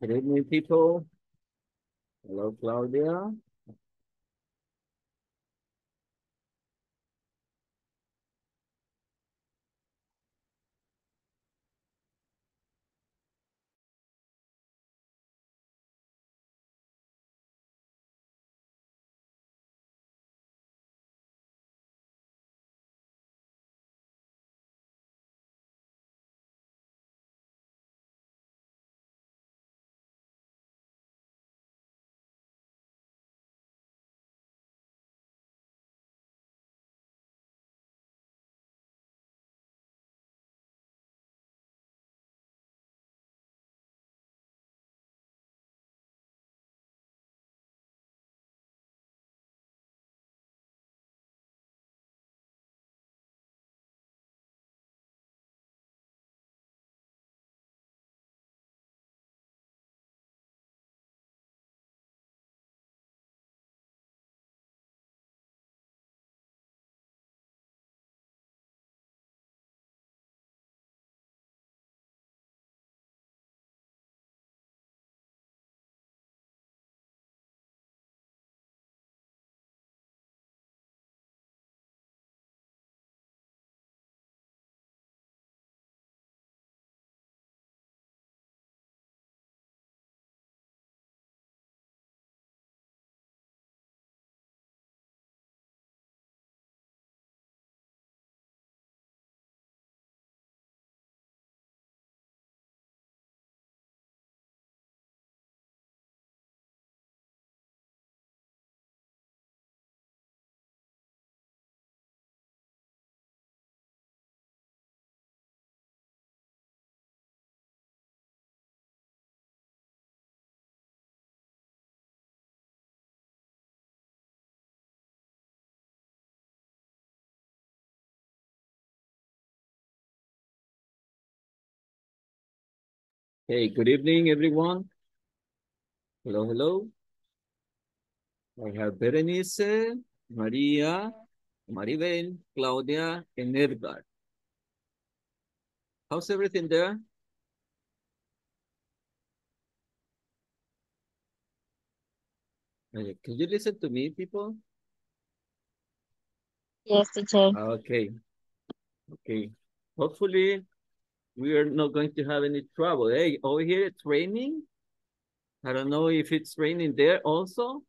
Good evening, people. Hello, Claudia. Hey, good evening, everyone. Hello, hello. I have Berenice, Maria, Maribel, Claudia, and Edgar. How's everything there? Can you listen to me, people? Yes, teacher. Okay. Okay. Hopefully, we are not going to have any trouble. Hey, over here it's raining. I don't know if it's raining there also.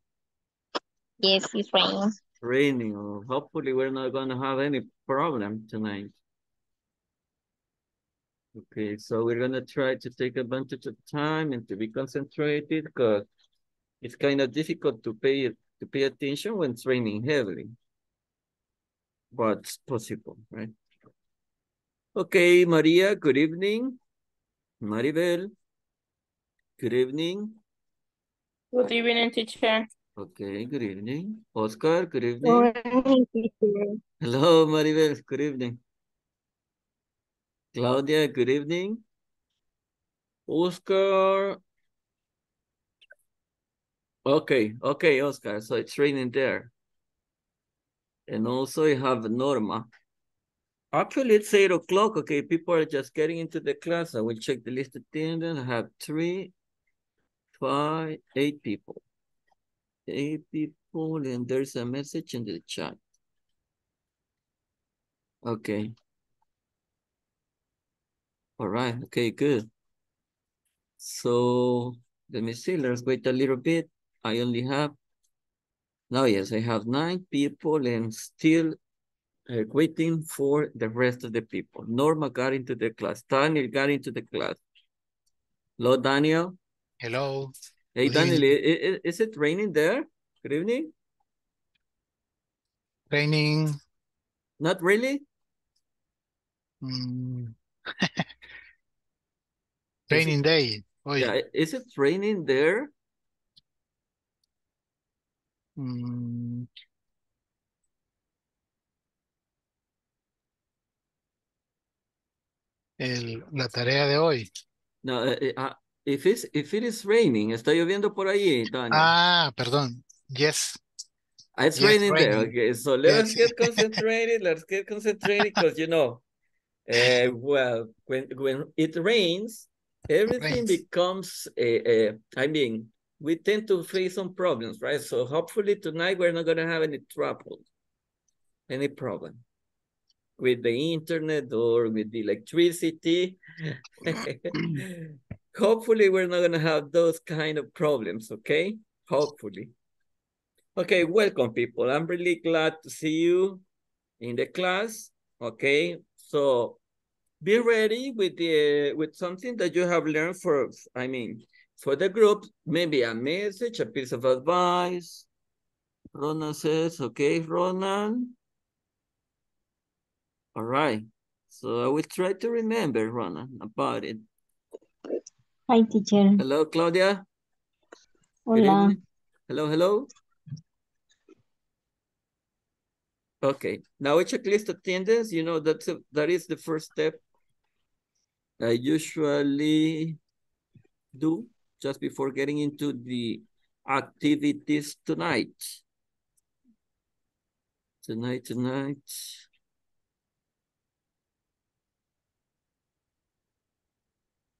Yes, it's raining. Raining. Hopefully we're not going to have any problem tonight. Okay, so we're going to try to take advantage of time and to be concentrated because it's kind of difficult to pay attention when it's raining heavily. But it's possible, right? Okay, Maria, good evening. Maribel, good evening. Good evening, teacher. Okay, good evening. Oscar, good evening. Good evening, teacher. Hello, Maribel, good evening. Claudia, good evening. Oscar. Okay, Oscar, so it's raining there. And also you have Norma. Actually, it's 8 o'clock. Okay, people are just getting into the class. I will check the list of attendance. I have 3, 5, 8 people. 8 people, and there's a message in the chat. Okay. All right. Okay, good. So let me see. Let's wait a little bit. I only have, now, yes, I have 9 people and still waiting for the rest of the people. Norma got into the class. Daniel got into the class. Hello, Daniel. Hello. Hey, Daniel, is it raining there? Good evening. Raining. Not really? Raining day. Oh, yeah. Is it raining there? La tarea de hoy. No, if it is raining, está lloviendo por ahí, Daniel. Ah, perdón. Yes. It's yes, raining there. Okay, so let's get concentrated. Let's get concentrated because, you know, well, when it rains, Everything becomes, I mean, we tend to face some problems, right? So hopefully tonight we're not going to have any trouble, any problem with the internet or with the electricity. Hopefully we're not going to have those kind of problems, okay? Hopefully. Okay, welcome people. I'm really glad to see you in the class, okay? So be ready with the something that you have learned for, I mean, for the group, maybe a message, a piece of advice. Ronan says, okay, Ronan. All right, so I will try to remember, Ronan, about it. Hi, teacher. Hello, Claudia. Hola. Hello, hello. Okay, now we checklist attendance. You know, that's a, that is the first step I usually do just before getting into the activities tonight.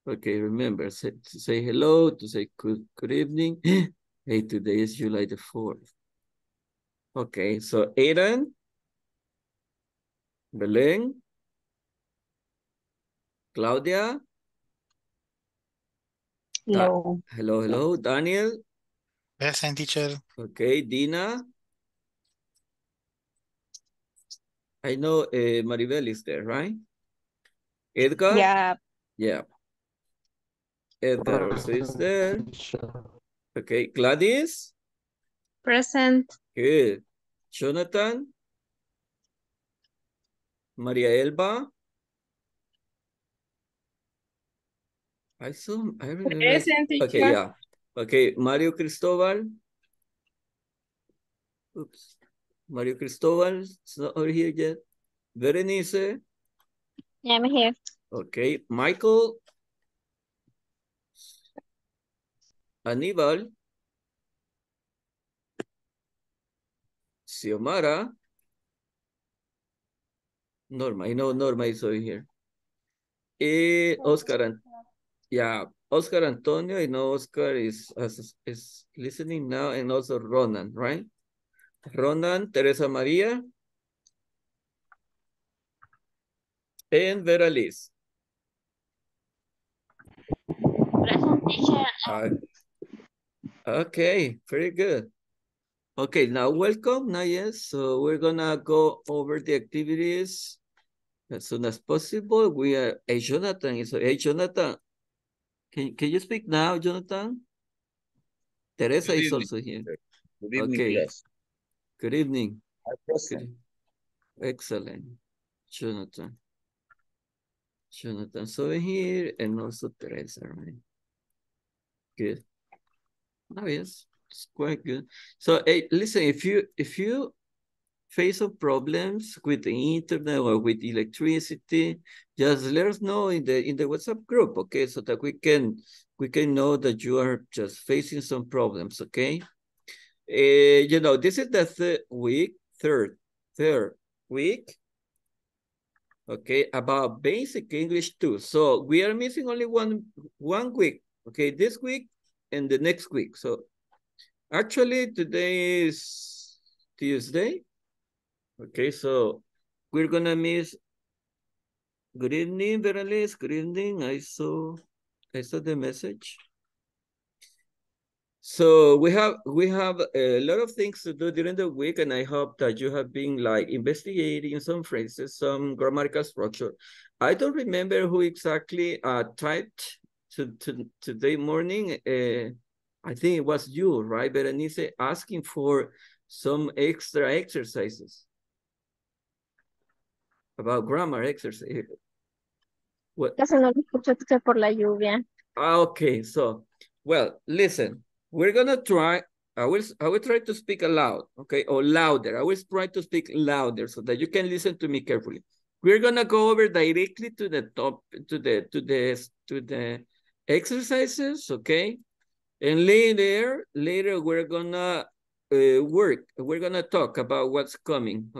Okay, remember to say hello, to say good evening. Hey, today is July the 4th. Okay, so Aiden, Belén, Claudia. Hello. Hello, hello, Daniel. Present, teacher. Okay, Dina. I know Maribel is there, right? Edgar? Yeah. Yeah. Edgar is there. Okay, Gladys? Present. Good. Jonathan? Maria Elba? I remember. Present, teacher. Okay, yeah. Okay, Mario Cristobal? Oops. Mario Cristobal is not over here yet. Berenice? Yeah, I'm here. Okay, Michael? Aníbal, Xiomara, Norma. I know Norma is over here. Oscar, and yeah, Oscar Antonio. I know Oscar is listening now, and also Ronan, right? Ronan, Teresa Maria, and Vera Liz. Okay, very good. Okay, now welcome. Now, yes, so we're gonna go over the activities as soon as possible. We are, hey, Jonathan, can you speak now, Jonathan? Teresa is also here. Good evening, okay. Yes. Good evening. Excellent, Jonathan. Jonathan's over here and also Teresa, right? Good. Oh yes, it's quite good. So hey, listen, if you face some problems with the internet or with electricity, just let us know in the WhatsApp group, okay? So that we can know that you are just facing some problems, okay? You know, this is the third week, okay, about basic English too. So we are missing only one week. Okay, this week and the next week. So actually today is Tuesday. Okay, so we're gonna miss. Good evening, Berenice. Good evening. I saw the message. So we have a lot of things to do during the week, and I hope that you have been like investigating some phrases, some grammatical structure. I don't remember who exactly typed. Today morning, I think it was you, right, Berenice, asking for some extra exercises about grammar exercise. What? Casi no lo escucho por la lluvia. Okay, so, well, listen, we're gonna try. I will try to speak aloud, okay, or louder. I will try to speak louder so that you can listen to me carefully. We're gonna go over directly to the top, to the exercises, okay? And later we're gonna we're gonna talk about what's coming.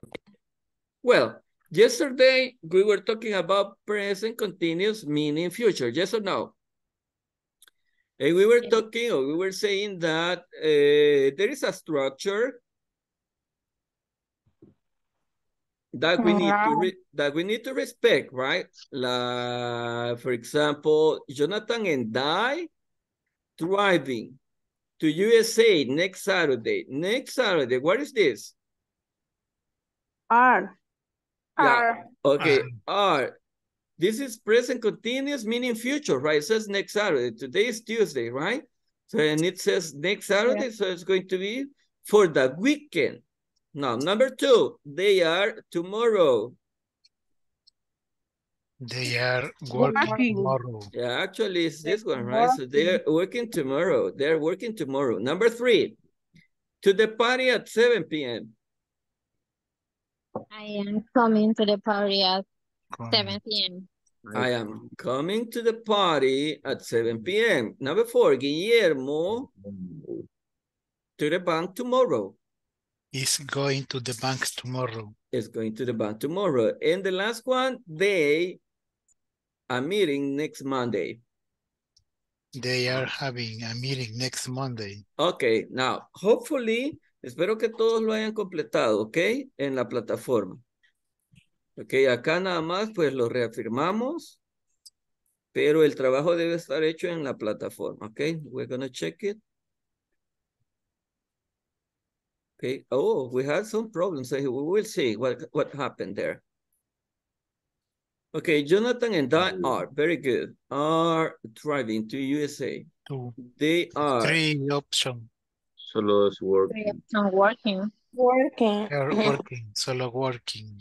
Well, yesterday we were talking about present continuous meaning future, yes or no? And we were talking, or we were saying that there is a structure that we need to respect, right? For example, Jonathan and I driving to USA next Saturday. Next Saturday, what is this? Are. Yeah. Okay, are. This is present continuous, meaning future, right? It says next Saturday. Today is Tuesday, right? So, and it says next Saturday, so it's going to be for the weekend. Now, number two, they are tomorrow. They are working tomorrow. Yeah, actually, it's this one, right? So they're working tomorrow. They're working tomorrow. Number three, to the party at 7 p.m. I am coming to the party at 7 p.m. I am coming to the party at 7 p.m. Number four, Guillermo to the bank tomorrow. Is going to the bank tomorrow. Is going to the bank tomorrow. And the last one, they are meeting next Monday. They are having a meeting next Monday. Okay, now, hopefully, espero que todos lo hayan completado, ¿ok? En la plataforma. Ok, acá nada más pues lo reafirmamos, pero el trabajo debe estar hecho en la plataforma, ok? We're gonna check it. Ok, oh, we had some problems. We will see what happened there. Ok, Jonathan and I are, very good, are driving to USA. Two. They are. Three options. Solo es working. Working. They're working, solo working.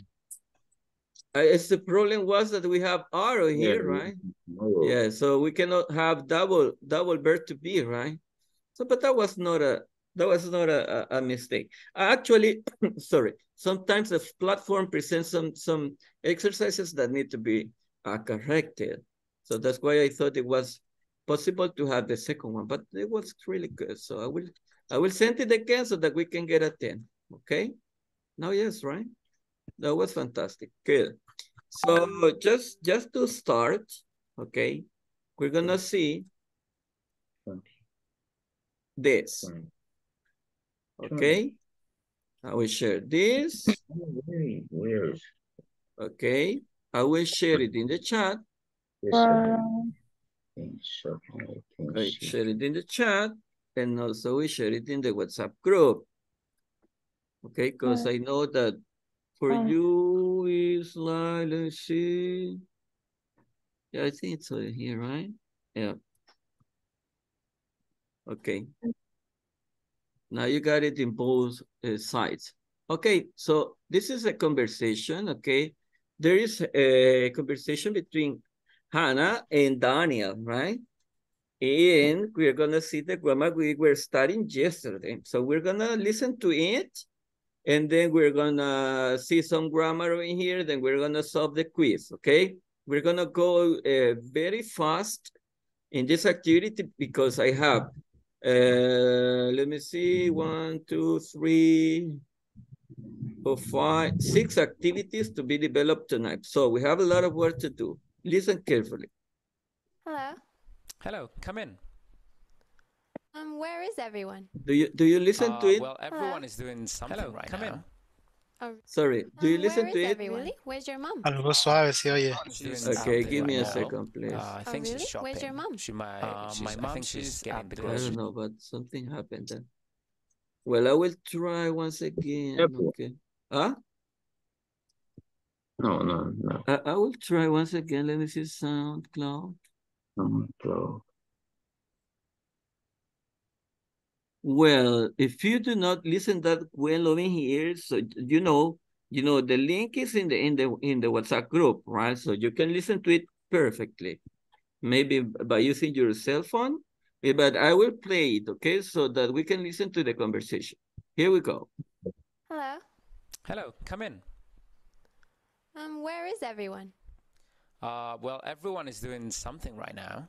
It's the problem was that we have R here, right? Tomorrow. Yeah, so we cannot have double verb to be, right? So, but that was not a mistake. Actually, sorry. Sometimes the platform presents some exercises that need to be corrected. So that's why I thought it was possible to have the second one, but it was really good. So I will send it again so that we can get a 10. Okay. Now yes, right? That was fantastic. Good. So just to start, okay, we're gonna see this. Okay, I will share this. Okay, I will share it in the chat. I share it in the chat, and also we share it in the WhatsApp group. Okay, because I know that. For you is like, let's see. Yeah, I think it's over here, right? Yeah. Okay. Now you got it in both sides. Okay, so this is a conversation, okay? There is a conversation between Hannah and Daniel, right? And we're gonna see the grammar we were studying yesterday. So we're gonna listen to it. And then we're gonna see some grammar in here, then we're gonna solve the quiz, okay? We're gonna go very fast in this activity because I have, let me see, 6 activities to be developed tonight. So we have a lot of work to do. Listen carefully. Hello. Hello, come in. Where is everyone? Do you listen to it? Well, everyone is doing something right now. In. Sorry, do you listen to it? Really? Where's your mom? Okay, give me a second, please. I think she's shopping. Where's your mom? I think she's getting the groceries. I don't know, but something happened then. Well, I will try once again. Okay. Huh? No. I will try once again. Let me see SoundCloud. SoundCloud. Well, if you do not listen that well over here, so you know the link is in the WhatsApp group, right? So you can listen to it perfectly, maybe by using your cell phone. But I will play it, okay, so that we can listen to the conversation. Here we go. Hello. Hello. Come in. Where is everyone? Well, everyone is doing something right now.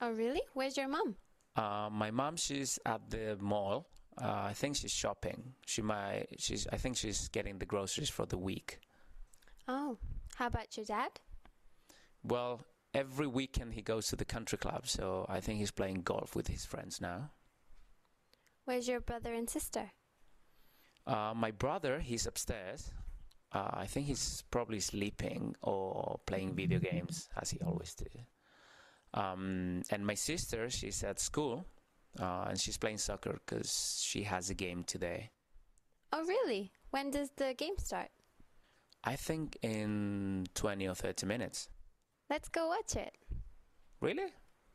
Oh, really? Where's your mom? My mom, she's at the mall. I think she's shopping. I think she's getting the groceries for the week. Oh, how about your dad? Well, Every weekend he goes to the country club, so I think he's playing golf with his friends now. Where's your brother and sister? My brother, he's upstairs. I think he's probably sleeping or playing video games, as he always do. And my sister, she's at school, and she's playing soccer because she has a game today. Oh, really? When does the game start? I think in 20 or 30 minutes. Let's go watch it. Really?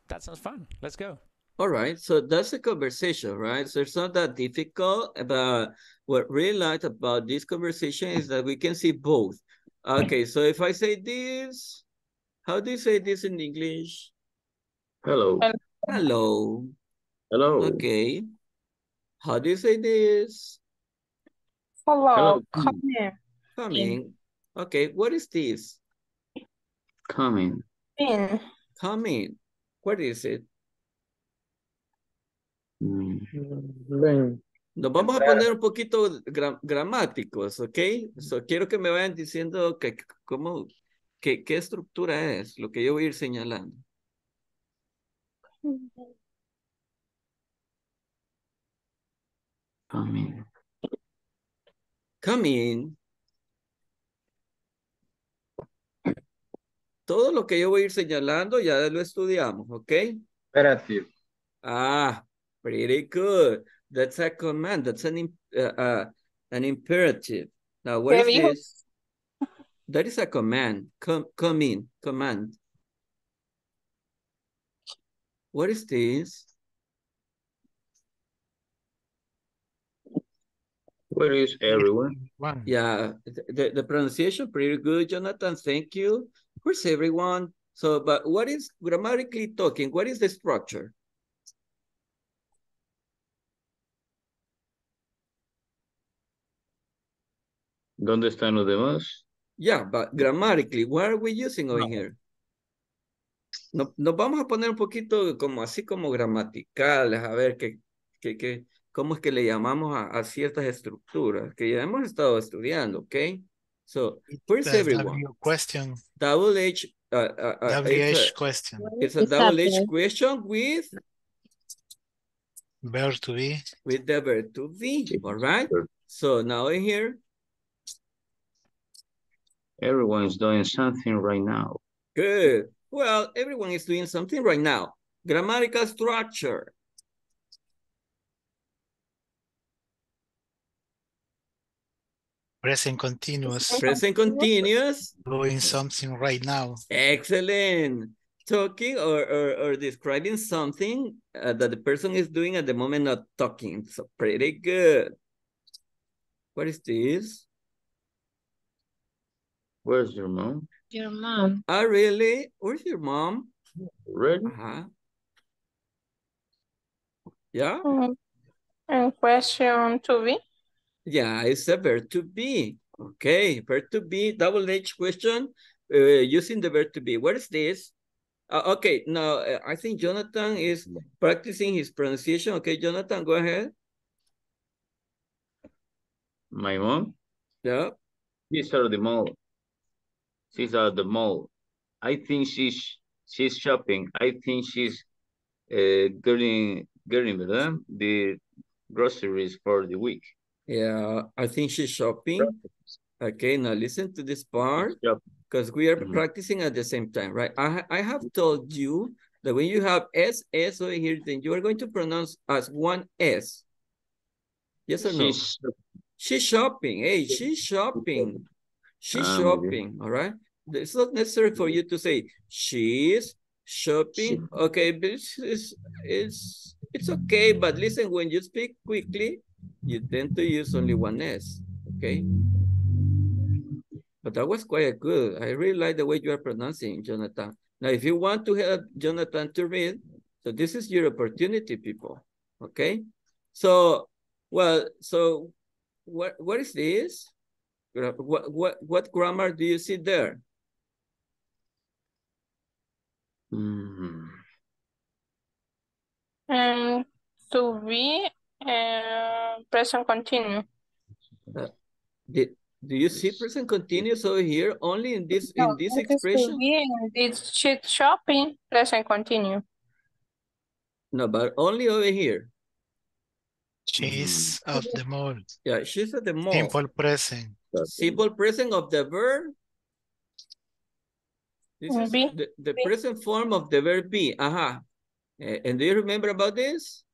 That sounds fun. Let's go. All right. So that's the conversation, right? So it's not that difficult. But what I really liked about this conversation is that we can see both. Okay. So if I say this, how do you say this in English? Hello. Hello. Hello. Okay. How do you say this? Hello. Come here. Coming. Okay. What is this? Coming. In. Coming. What is it? Bien. Nos vamos a poner un poquito gramáticos, ¿ok? So, quiero que me vayan diciendo que, cómo, que, qué estructura es lo que yo voy a ir señalando. Coming. Coming. Todo lo que yo voy a ir señalando ya lo estudiamos, ¿ok? Imperative. Ah, pretty good. That's a command. That's an imperative. Now, what is this? That is a command. Come in. Command. What is this? Where is everyone? Yeah, the pronunciation pretty good, Jonathan. Thank you. Where's everyone? So, but what is, grammatically talking, what is the structure? ¿Dónde están los demás? Yeah, but grammatically, what are we using over here? No, nos vamos a poner un poquito como así como gramaticales, a ver qué cómo es que le llamamos a ciertas estructuras que ya hemos estado estudiando, ¿ok? So, where's everyone? Question. WH question. It's a WH question with verb to be. With the verb to be, all right? So now in here. Everyone is doing something right now. Good. Well, everyone is doing something right now. Grammatical structure. Present continuous. Present continuous. Doing something right now. Excellent. Talking or describing something that the person is doing at the moment, not talking. So pretty good. What is this? Where's your mom? Your mom. Oh, really? Where's your mom? Really? Uh-huh. Yeah? And question to be? Yeah, it's a verb to be. Okay, verb to be, WH question, using the verb to be. What is this? Okay, now I think Jonathan is practicing his pronunciation. Okay, Jonathan, go ahead. My mom? Yeah. These are the mall. She's at the mall. I think she's shopping. I think she's getting the groceries for the week. Yeah, I think she's shopping. Okay, now listen to this part because we are practicing at the same time, right? I have told you that when you have S over here, then you are going to pronounce as one S. Yes or no? She's shopping. Hey, she's shopping. She's shopping, all right? It's not necessary for you to say, she's shopping. Okay, but it's okay. But listen, when you speak quickly, you tend to use only one S, okay? But that was quite good. I really like the way you are pronouncing, Jonathan. Now, if you want to help Jonathan to read, so this is your opportunity, people, okay? So, well, so what is this? What grammar do you see there? To be present continue. Do you see present continuous over here only in this no, in this expression? It's cheap shopping present continue. No, but only over here. She's at the mall. Yeah, she's at the mall. Simple present. Simple present of the verb. This is the present form of the verb be. Aha. And do you remember about this?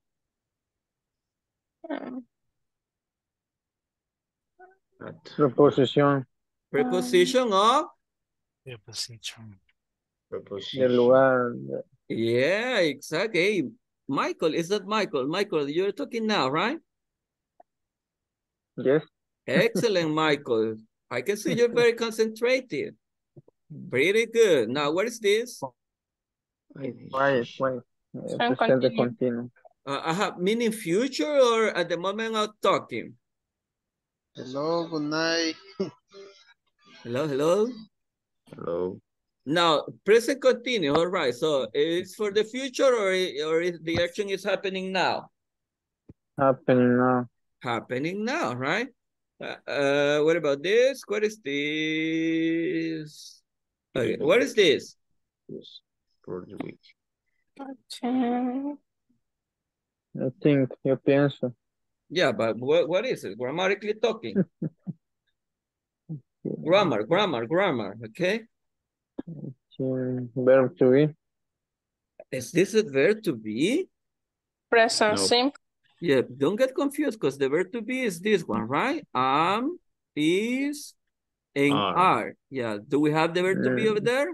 Preposition. Preposition of? Preposition. Preposition. Yeah, exactly. Michael, is that Michael? Michael, you're talking now, right? Yes. Excellent, Michael. I can see you're very concentrated. Pretty good. Now, what is this? Why? Continue. Meaning future or at the moment of talking? Hello, good night. Hello. Now, present continuous, all right. So it's for the future or the action is happening now? Happening now, right? What about this? What is this? Okay, what is this? Yes, for the week. Okay. I think you answer. Yeah, but what is it? Grammatically talking. Grammar, okay? Verb to be. Is this a verb to be? Present simple. Yeah, don't get confused because the verb to be is this one, right? Am, is, and are. Yeah, do we have the verb to be over there?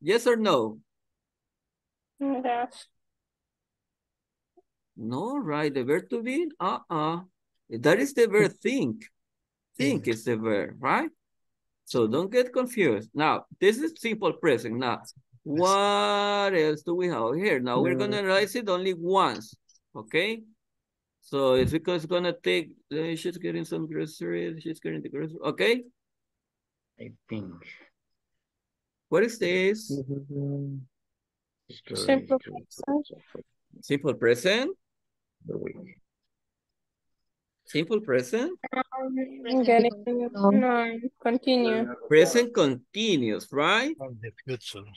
Yes or no? Yes. No, right? The verb to be? That is the verb think. Think is the verb, right? So don't get confused. Now, this is simple present. Now, what else do we have here? Now, we're going to analyze it only once, okay? So it's because it's going to take, she's getting some groceries, she's getting the groceries, okay? I think. What is this? Simple present. Simple present? The week. Simple present? Continue. Present continuous, right? The future.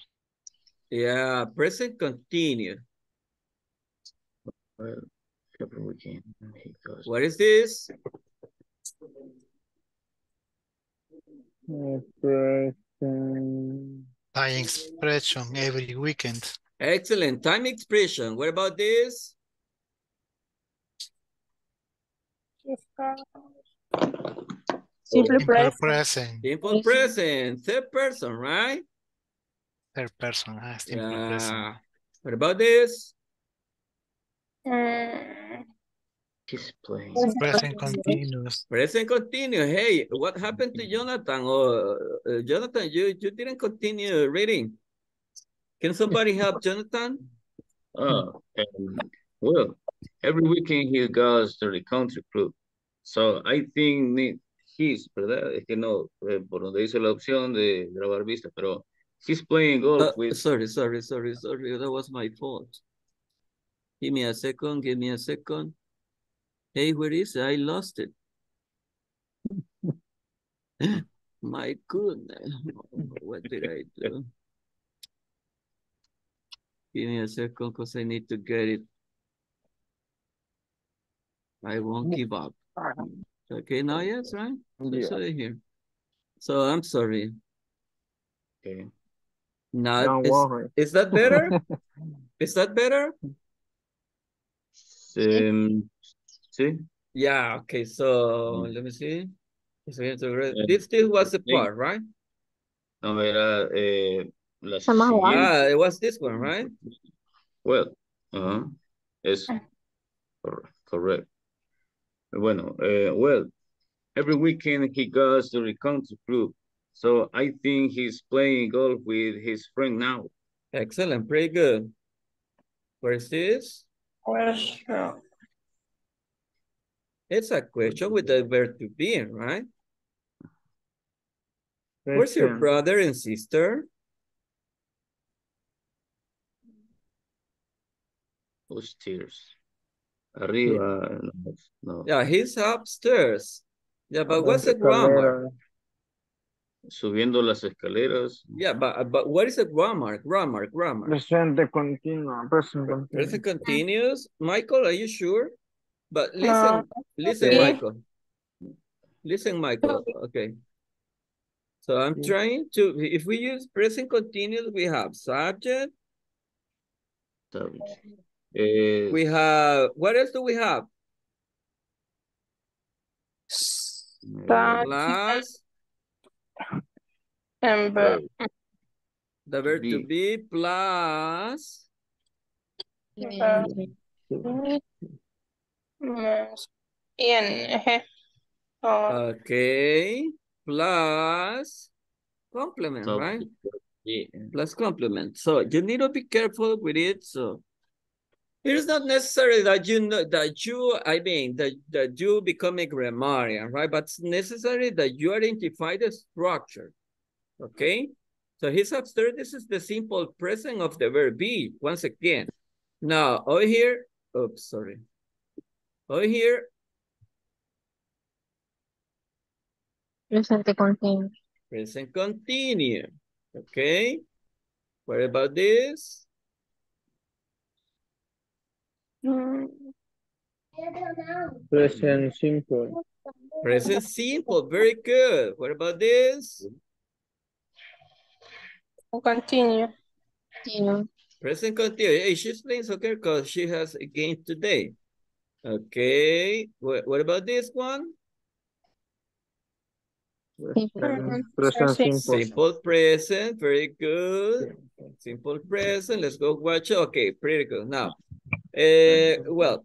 Yeah, present continuous. Well, every weekend he goes. What is this? Time expression every weekend. Excellent. Time expression. What about this? Simple present. Simple present. Third person, right? Third person. Simple present. What about this? He's playing. Present continuous. Present continuous. Hey, what happened to Jonathan? Jonathan, you didn't continue reading. Can somebody help Jonathan? Well, every weekend he goes to the country club. So I think he's, ¿verdad? Es que no, por donde dice la opción de grabar vista, pero he's playing golf with... Sorry. That was my fault. Give me a second. Hey, where is it? I lost it. My goodness. What did I do? Give me a second because I need to get it. I won't give up. Okay, now yes, right? Yeah. So I'm sorry. Okay. Now, is that better? Is that better? See? Yeah, okay, so let me see. This was the part, right? No, era, it was this one, right? Well, it's correct. Bueno, well, every weekend he goes to the country club, so I think he's playing golf with his friend now. Excellent, pretty good. Where is this? Question. It's a question with the verb to be, right? Question. Where's your brother and sister? Upstairs. Arriba. Yeah, he's upstairs. Yeah, but what's a grammar? Subiendo las escaleras. Yeah, but what is a grammar? Grammar. Present continuous. Present continuous. Michael, are you sure? But listen, okay. Michael. Listen, Michael. Okay. So I'm trying to, if we use present continuous, we have subject. We have, what else do we have? Plus. And the verb to be plus. Okay. Plus complement, so, right? Yeah. Plus complement. So you need to be careful with it. So it is not necessary that you know that you, I mean, that you become a grammarian, right? But it's necessary that you identify the structure. Okay. So he's observed this is the simple present of the verb be once again. Now over here, oops, sorry. Over here. Present continuous. Present continuous. Okay. What about this? Present simple. Present simple. Very good. What about this? Continue. Present continuous. Hey, she's playing soccer because she has a game today. Okay. What about this one? Present simple. Simple present, very good. Simple present. Let's go watch. Okay, pretty good. Now, well,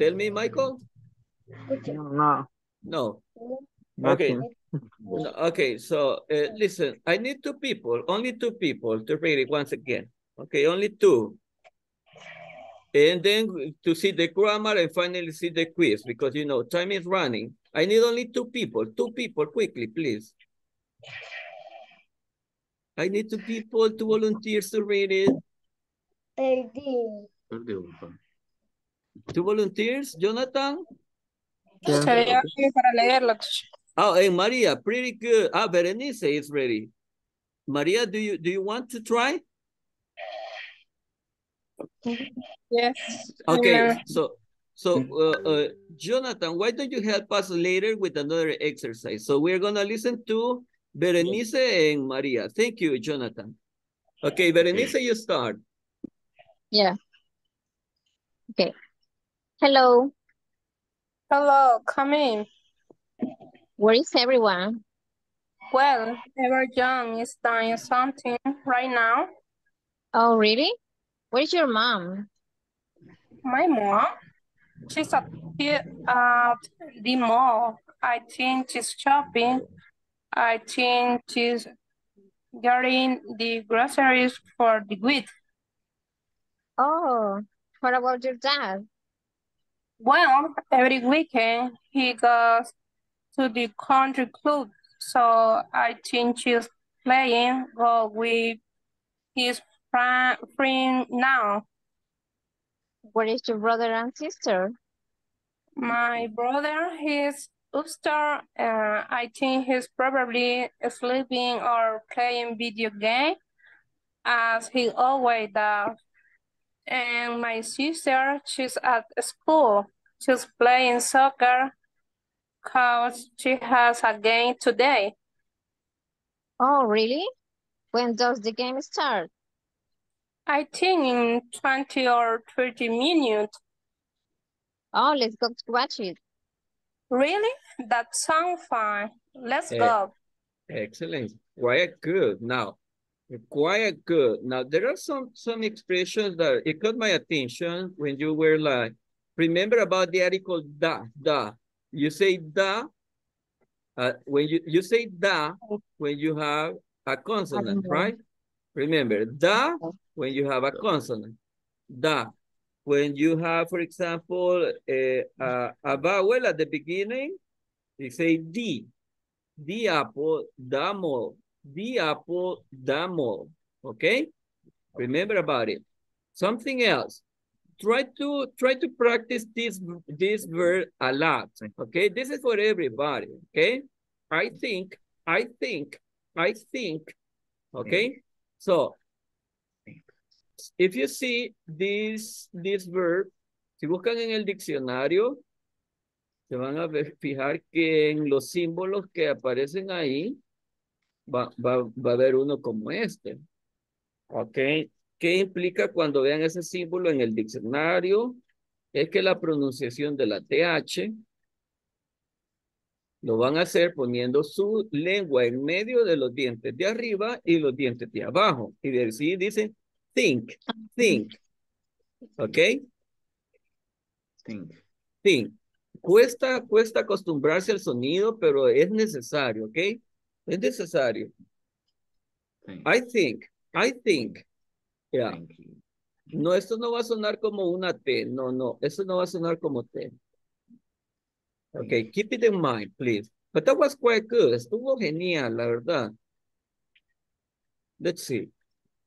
tell me, Michael. No. Okay. Okay. So listen, I need two people, only two people to read it once again. Okay, only two. And then to see the grammar and finally see the quiz because you know time is running. I need only two people quickly, please. I need two people, two volunteers to read it. Two volunteers, Jonathan? Yeah. Oh, and Maria, pretty good. Ah, Berenice is ready. Maria, do you want to try? Yes. Okay, so Jonathan, why don't you help us later with another exercise? So we're going to listen to Berenice and Maria. Thank you, Jonathan. Okay, Berenice, you start. Yeah. Okay. Hello. Hello, come in. Where is everyone? Well, everyone is doing something right now. Oh, really? Where's your mom? My mom? She's at the mall. I think she's shopping. I think she's getting the groceries for the week. Oh, what about your dad? Well, every weekend he goes to the country club. So I think she's playing golf with his friend now. Where is your brother and sister? My brother, he's upstairs. I think he's probably sleeping or playing video game, as he always does. And my sister, she's at school. She's playing soccer because she has a game today. Oh, really? When does the game start? I think in 20 or 30 minutes. Oh, let's go to watch it. Really? That sounds fun. Let's go. Excellent. Quite good. Now, quite good. Now, there are some expressions that it caught my attention when you were like, remember about the article da. You say da, when you say da, when you have a consonant, right? Remember, da, when you have a consonant. Da, when you have, for example, a vowel at the beginning, you say di. Di apple, damo. Di apple, damo. Okay? Remember about it. Something else. try to practice this verb a lot. Okay, this is for everybody. Okay, I think. Okay, so if you see this verb, si buscan en el diccionario, se van a fijar que en los símbolos que aparecen ahí va a haber uno como este. Okay. ¿Qué implica cuando vean ese símbolo en el diccionario? Es que la pronunciación de la TH lo van a hacer poniendo su lengua en medio de los dientes de arriba y los dientes de abajo. Y de así dicen think. ¿Ok? Think. Cuesta acostumbrarse al sonido, pero es necesario, ¿ok? Es necesario. Think. I think. Yeah. No, esto no va a sonar como una T. No. Esto no va a sonar como T. Okay, keep it in mind, please. But that was quite good. Estuvo genial, la verdad. Let's see.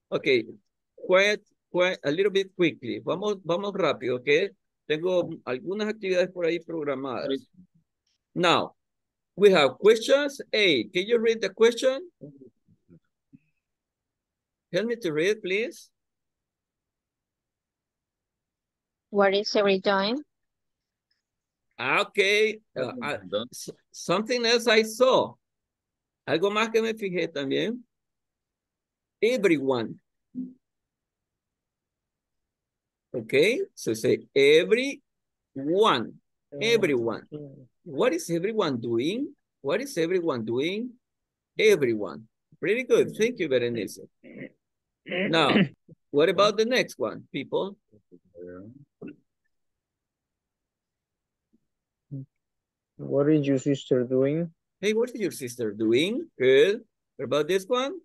Okay, quite a little bit quickly. Vamos rápido, okay? Tengo algunas actividades por ahí programadas. Now, we have questions. Hey, can you read the question? Help me to read, please. What is every time? Okay. Something else I saw. Algo más que me fijé también. Everyone. Okay. So say everyone. Everyone. What is everyone doing? What is everyone doing? Everyone. Pretty good. Thank you, Berenice. Now, what about the next one, people? What is your sister doing? Hey, what is your sister doing? Good. What about this one?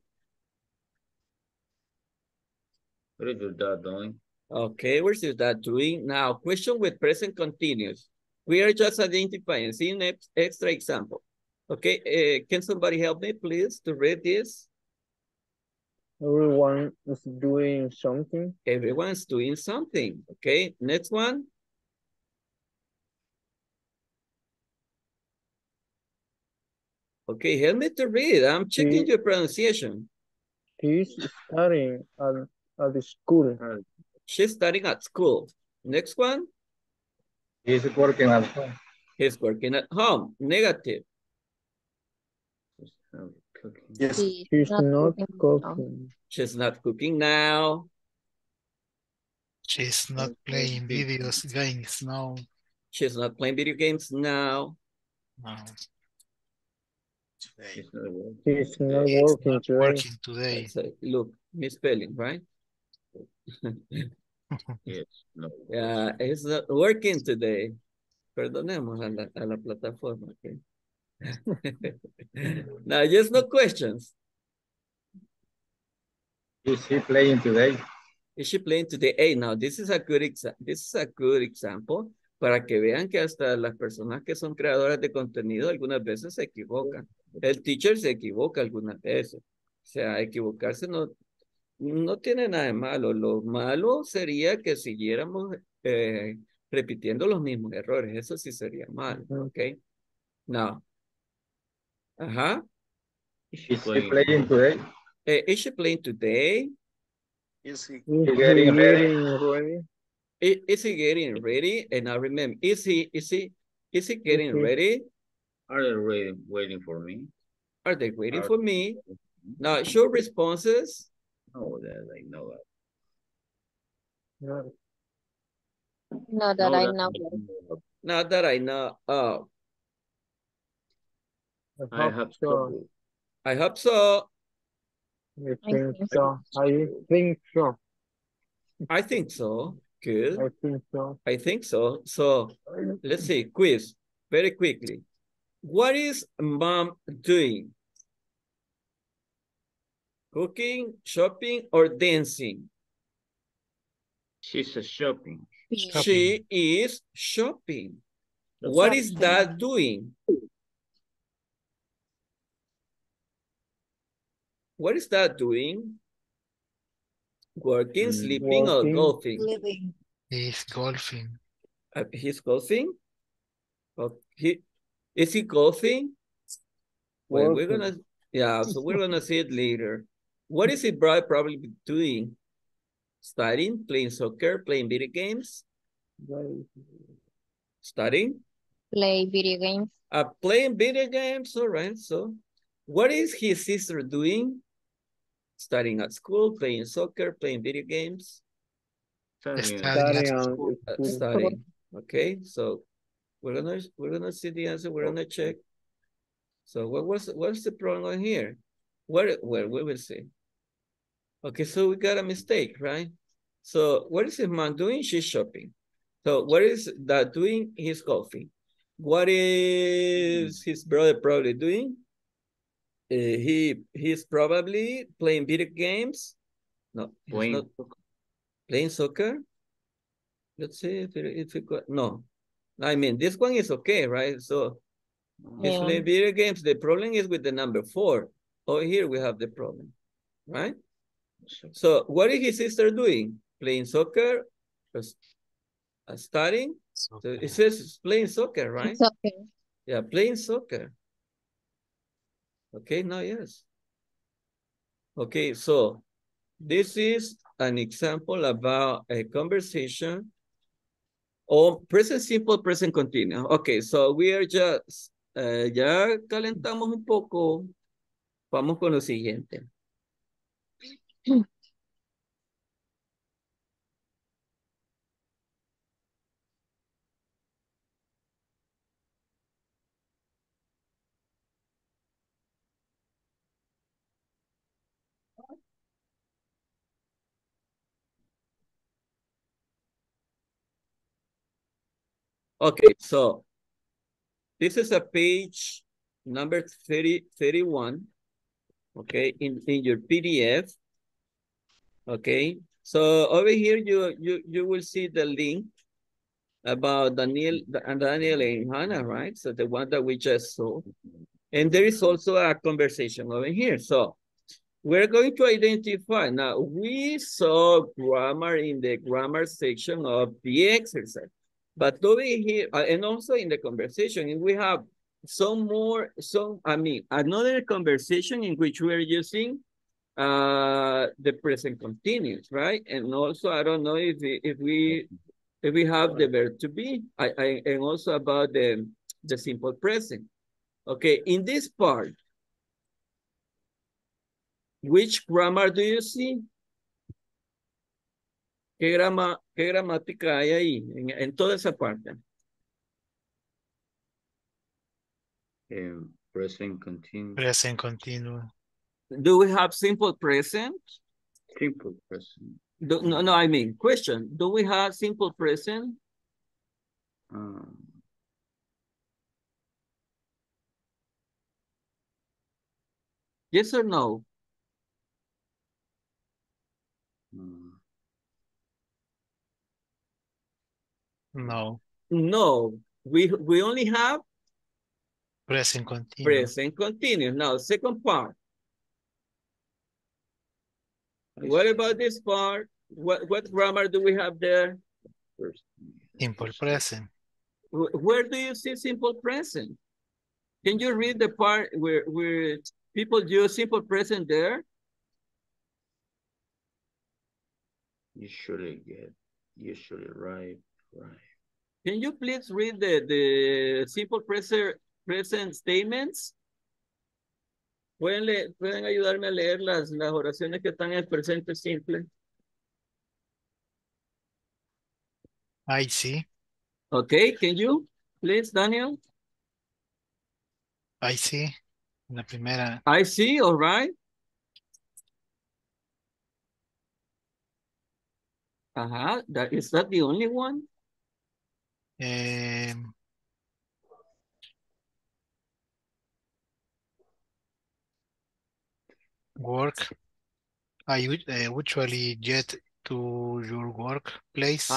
What is your dad doing? Okay, what's your dad doing? Now, question with present continuous. We are just identifying, seeing an extra example. Okay, can somebody help me, please, to read this? Everyone is doing something. Everyone's doing something. Okay, next one. Okay, help me to read. I'm checking your pronunciation. She's studying at the school. She's studying at school. Next one. He's working at home. He's working at home. Negative. Yes. She's not cooking. She's not cooking now. She's not playing video games now. She's not playing video games now. No. She's not working today. Look, misspelling, right? Yes. No. Yeah, it's not working today. Perdonemos a la plataforma. Okay? Now, just no questions. Is she playing today? Is she playing today? Hey, now this is a good example. This is a good example para que vean que hasta las personas que son creadoras de contenido algunas veces se equivocan. El teacher se equivoca algunas veces. O sea, equivocarse no tiene nada de malo. Lo malo sería que siguiéramos repitiendo los mismos errores. Eso sí sería malo. Okay. Now. Is she playing today? Is she playing today? Is he getting ready? Is he getting ready? And I remember, is he getting ready? Are they waiting for me? Are they waiting for me? Now, show responses. Oh, that I know that. Not that I know. Oh. I hope so. I hope so. I think so. I think so. Good. I think so. So let's see. Quiz. Very quickly. What is mom doing? Cooking, shopping, or dancing? She's shopping. She is shopping. What is dad doing? What is that doing? Working, sleeping, or golfing? Living. He's golfing. He's golfing? Okay. Is he golfing? Well, we're gonna, yeah, so we're gonna see it later. What is he probably doing? Studying, playing soccer, playing video games? Studying? Play video games. Playing video games, all right. So what is his sister doing? Studying at school, playing soccer, playing video games? Studying. Okay, so we're gonna see the answer. We're gonna check. So what's the problem here? Where we will see. Okay, so we got a mistake, right? So what is his mom doing? She's shopping. So what is that doing? He's golfing. What is his brother probably doing? He's probably playing video games. No, he's not playing soccer. Let's see if it got, no. I mean, this one is okay, right? So he's playing video games. The problem is with the number 4. Over here we have the problem, right? Sure. So what is his sister doing? Playing soccer, studying. Soccer. So it says playing soccer, right? Soccer. Yeah, playing soccer. Okay, now yes. Okay, so this is an example about a conversation or present simple, present continuous. Okay, so we are just, ya calentamos un poco. Vamos con lo siguiente. Okay, so this is a page number 31, okay, in your PDF, okay. So over here you will see the link about Daniel and Hannah, right? So the one that we just saw, and there is also a conversation over here. So we're going to identify now. We saw grammar in the grammar section of the exercise. But over here, and also in the conversation, we have another conversation in which we're using the present continuous, right? And also, I don't know if we have the verb to be, and also about the simple present. Okay, in this part, which grammar do you see? ¿Qué gramática hay ahí en toda esa parte? Present continuous. Present continuous. Do we have simple present? Simple present. No, I mean, question. Do we have simple present? Yes or no? No. No, we only have present continuous. Present continuous. Now, second part. What about this part? What grammar do we have there? Simple present. Where do you see simple present? Can you read the part where people use simple present there? Usually right. Right. Can you please read the simple present statements? ¿Pueden ayudarme a leer las oraciones que están en presente simple? I see. Okay, can you please, Daniel? I see. La primera. I see, all right. Is that the only one? Work. I usually get to your workplace.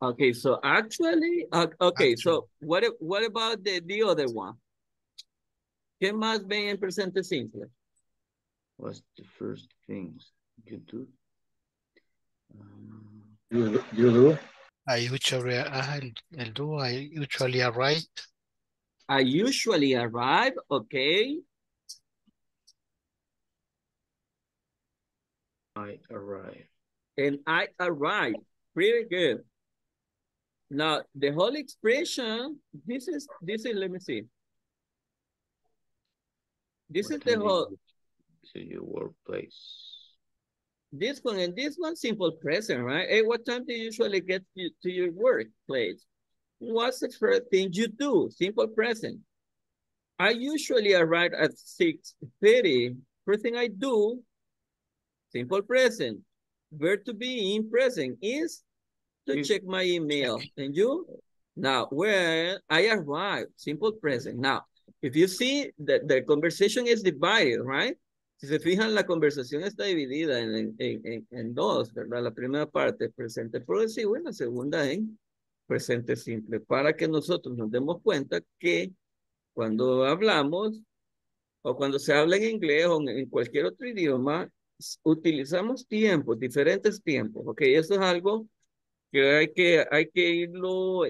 Okay, so actually, okay, actually. So what about the other one? ¿Qué más ven en presente simple? What's the first things you do? You do? I usually arrive. I usually arrive, okay. I arrive. And I arrive. Pretty good. Now the whole expression, this is let me see. This is the whole to your workplace. This one and this one, simple present, right? Hey, what time do you usually get to your workplace? What's the first thing you do? Simple present. I usually arrive at 6:30. First thing I do, simple present. Verb to be in present is to check my email. And you? Now, when I arrive, simple present. Now, if you see that the conversation is divided, right? Si se fijan, la conversación está dividida en dos, ¿verdad? La primera parte, presente progresivo, y la segunda en presente simple, para que nosotros nos demos cuenta que cuando hablamos o cuando se habla en inglés o en cualquier otro idioma, utilizamos tiempos, diferentes tiempos, ¿ok? Eso es algo que hay que irlo,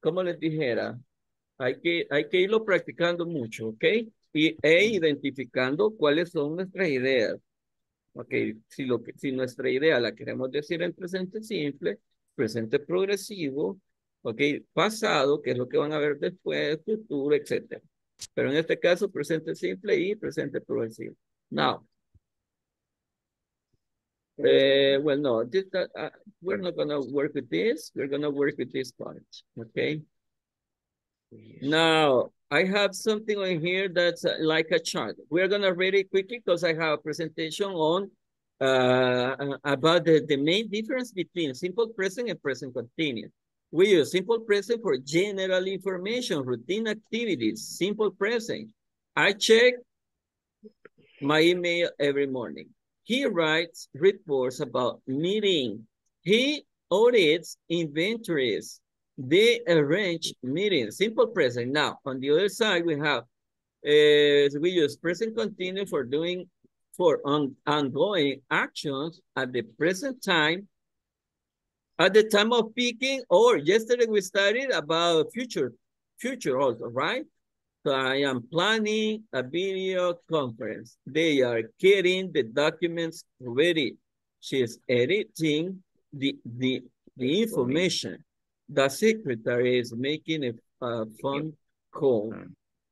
¿cómo les dijera? Hay que irlo practicando mucho, ¿ok? E identificando cuáles son nuestras ideas. Ok, si nuestra idea la queremos decir en presente simple, presente progresivo, ok, pasado, que es lo que van a ver después, futuro, etc. Pero en este caso, presente simple y presente progresivo. Now, well, no, we're not going to work with this. We're going to work with this part, okay? Now, I have something on here that's like a chart. We're going to read it quickly because I have a presentation on about the main difference between simple present and present continuous. We use simple present for general information, routine activities, simple present. I check my email every morning. He writes reports about meeting. He audits inventories. They arrange meetings, simple present. Now, on the other side, we have, we use present continuous for doing, ongoing actions at the present time, at the time of picking, or yesterday we studied about future also, right? So I am planning a video conference. They are getting the documents ready. She's editing the information. The secretary is making a phone call.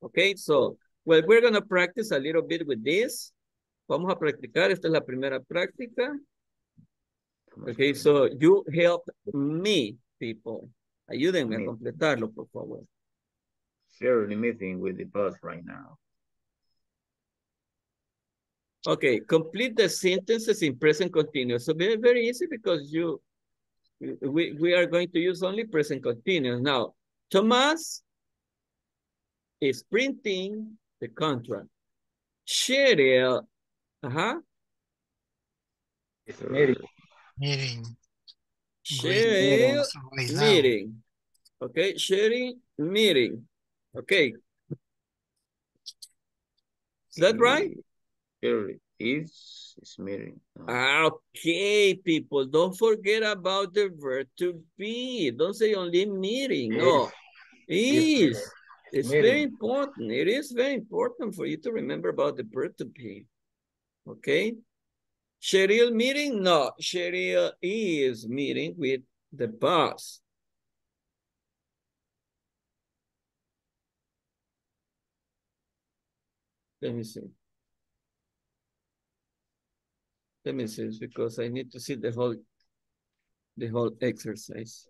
Okay, so, well, we're going to practice a little bit with this. Vamos a practicar. Esta es la primera práctica. Okay, so you help me, people. Ayúdenme a completarlo, por favor. Seriously meeting with the boss right now. Okay, complete the sentences in present continuous. So very, very easy because we are going to use only present continuous. Now, Thomas is printing the contract. Cheryl, meeting. Okay, sharing meeting. Okay. Is that right? Sharing is meeting. Okay, people, don't forget about the verb to be. Don't say only meeting. No, is. It's very important. It is very important for you to remember about the verb to be. Okay. Cheryl meeting? No, Cheryl is meeting with the boss. Let me see, because I need to see the whole exercise.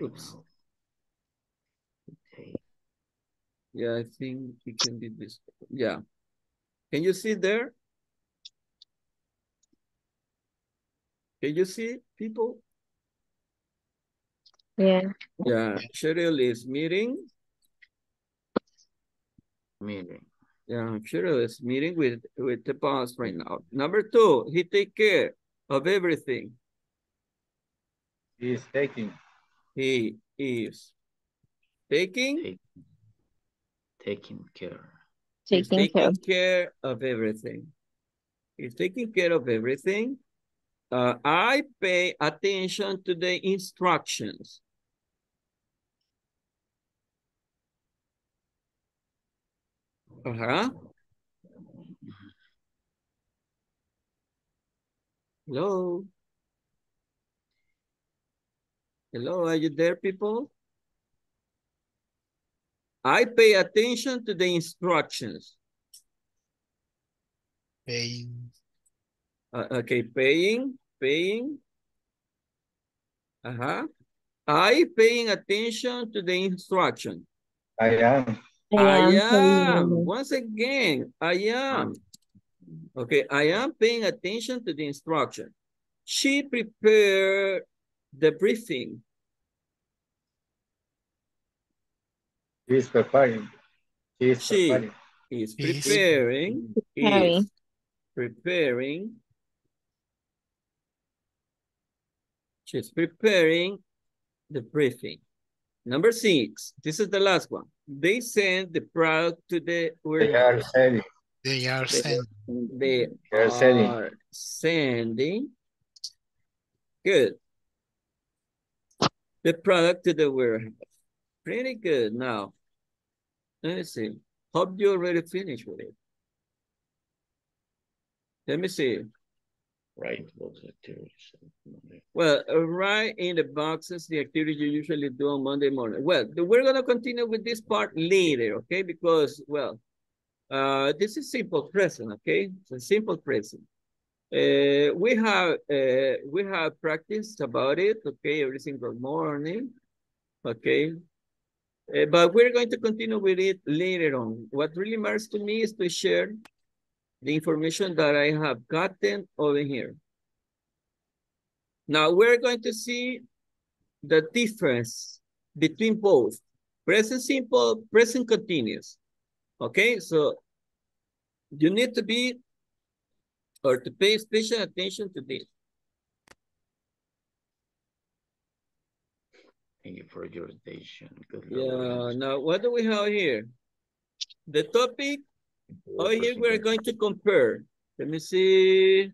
Oops. Yeah, I think it can be this. Yeah. Can you see there? Can you see, people? Yeah. Yeah, Cheryl is meeting. Yeah, Cheryl is meeting with the boss right now. Number two, he take care of everything. He is taking care. Taking care of everything. He's taking care of everything. I pay attention to the instructions. Hello? Hello, are you there, people? I pay attention to the instructions. Paying. Okay, paying. I paying attention to the instruction. I am. Once again, I am. Okay, I am paying attention to the instruction. She prepared the briefing. She's preparing the briefing. Number 6. This is the last one. They send the product to the warehouse. They are sending. Good. The product to the warehouse. Pretty good. Now, let me see. Hope you already finished with it. Let me see. Right. Well, right in the boxes, the activities you usually do on Monday morning. Well, we're going to continue with this part later, okay? Because, well, this is simple present, okay? It's a simple present. We have practiced about it, okay, every single morning, okay? But we're going to continue with it later on. What really matters to me is to share the information that I have gotten over here. Now we're going to see the difference between both present simple, present continuous. Okay, so you need to be or to pay special attention to this. Thank you for your attention. Yeah, now what do we have here? The topic. Oh, here we're going to compare. Let me see.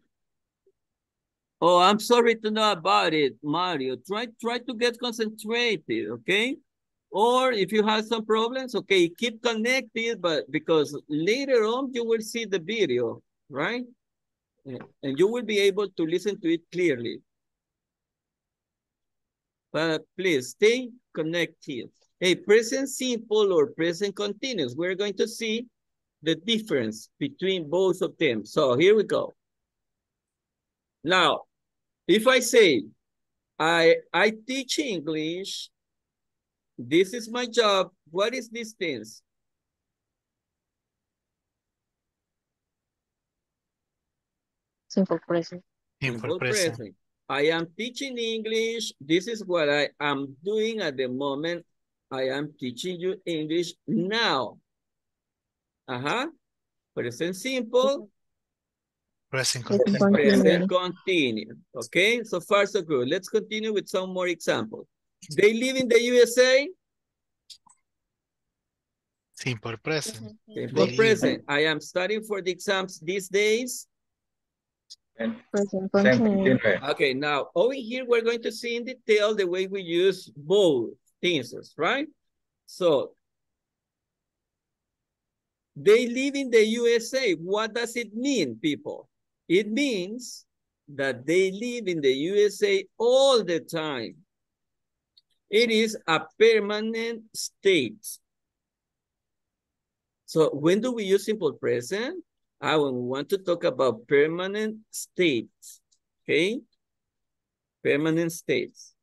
Oh, I'm sorry to know about it, Mario. Try to get concentrated, okay? Or if you have some problems, okay, keep connected, but because later on you will see the video, right? And you will be able to listen to it clearly. But please stay connected. Hey, present simple or present continuous. We're going to see the difference between both of them. So here we go. Now, if I say, I teach English, this is my job, what is this tense? Simple present. Simple present. I am teaching English. This is what I am doing at the moment. I am teaching you English now. Present simple. Present continuous. Okay, so far so good. Let's continue with some more examples. They live in the USA. Simple present. Simple present. I am studying for the exams these days. Present continuous. Okay, now over here we're going to see in detail the way we use both tenses, right? So, they live in the USA. What does it mean, people? It means that they live in the USA all the time. It is a permanent state. So when do we use simple present? I want to talk about permanent states, okay? Permanent states.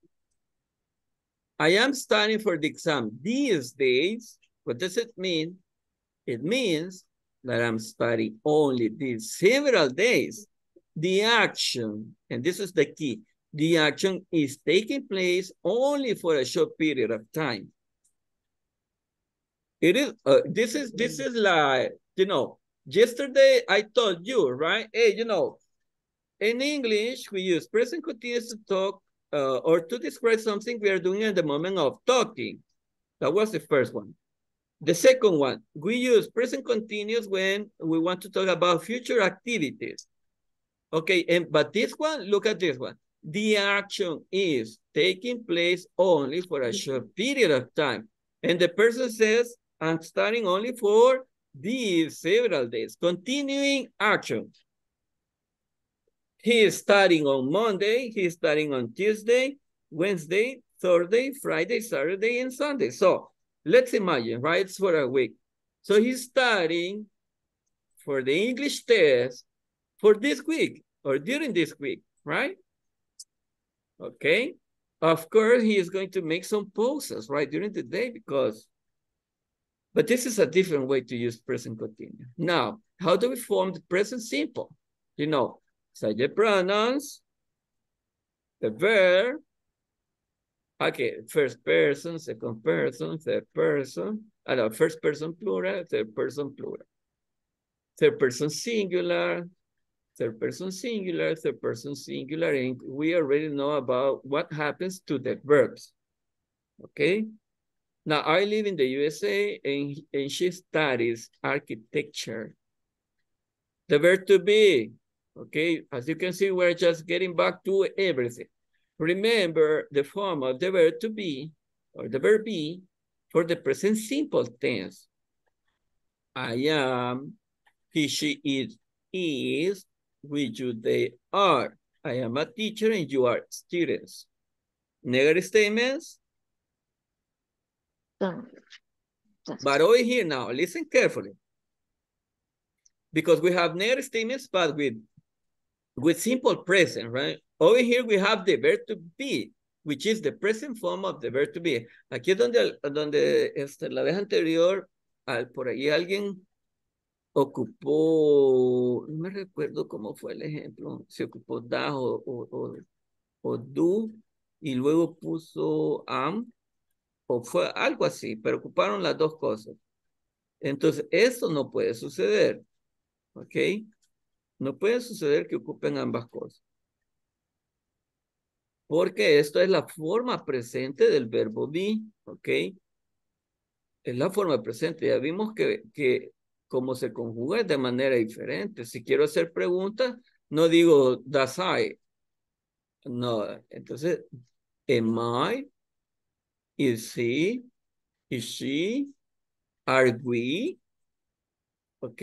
I am studying for the exam these days. What does it mean? It means that I'm studying only these several days. The action, and this is the key, the action is taking place only for a short period of time. It is, this is like, you know, yesterday I told you, right? Hey, you know, in English, we use present continuous to talk or to describe something we are doing at the moment of talking. That was the first one. The second one, we use present continuous when we want to talk about future activities. Okay, and but this one, look at this one. The action is taking place only for a short period of time. And the person says, I'm starting only for these several days. Continuing action. He is starting on Monday. He is starting on Tuesday, Wednesday, Thursday, Friday, Saturday, and Sunday. So let's imagine, right? It's for a week. So he's studying for the English test for this week or during this week, right? Okay. Of course, he is going to make some pauses, right, during the day because, but this is a different way to use present continuous. Now, how do we form the present simple? You know, subject pronouns, the verb. Okay, first person, second person, third person, first person plural, third person plural. Third person singular, third person singular, third person singular, and we already know about what happens to the verbs. Okay? Now, I live in the USA, and she studies architecture. The verb to be, okay? As you can see, we're just getting back to everything. Remember the form of the verb to be or the verb be for the present simple tense. I am, he, she, it, is, we, you, they are. I am a teacher and you are students. Negative statements. But over here now, listen carefully. Because we have negative statements, but with simple present, right? Over here we have the verb to be, which is the present form of the verb to be. Aquí es donde la vez anterior, por ahí alguien ocupó, no me recuerdo cómo fue el ejemplo, se ocupó das o do, y luego puso am, o fue algo así, pero ocuparon las dos cosas. Entonces, eso no puede suceder, ¿ok? No puede suceder que ocupen ambas cosas. Porque esto es la forma presente del verbo be, ¿ok? Es la forma presente. Ya vimos que como se conjuga es de manera diferente. Si quiero hacer preguntas, no digo, does I? No, entonces, am I? Is he? Is she? Are we? ¿Ok?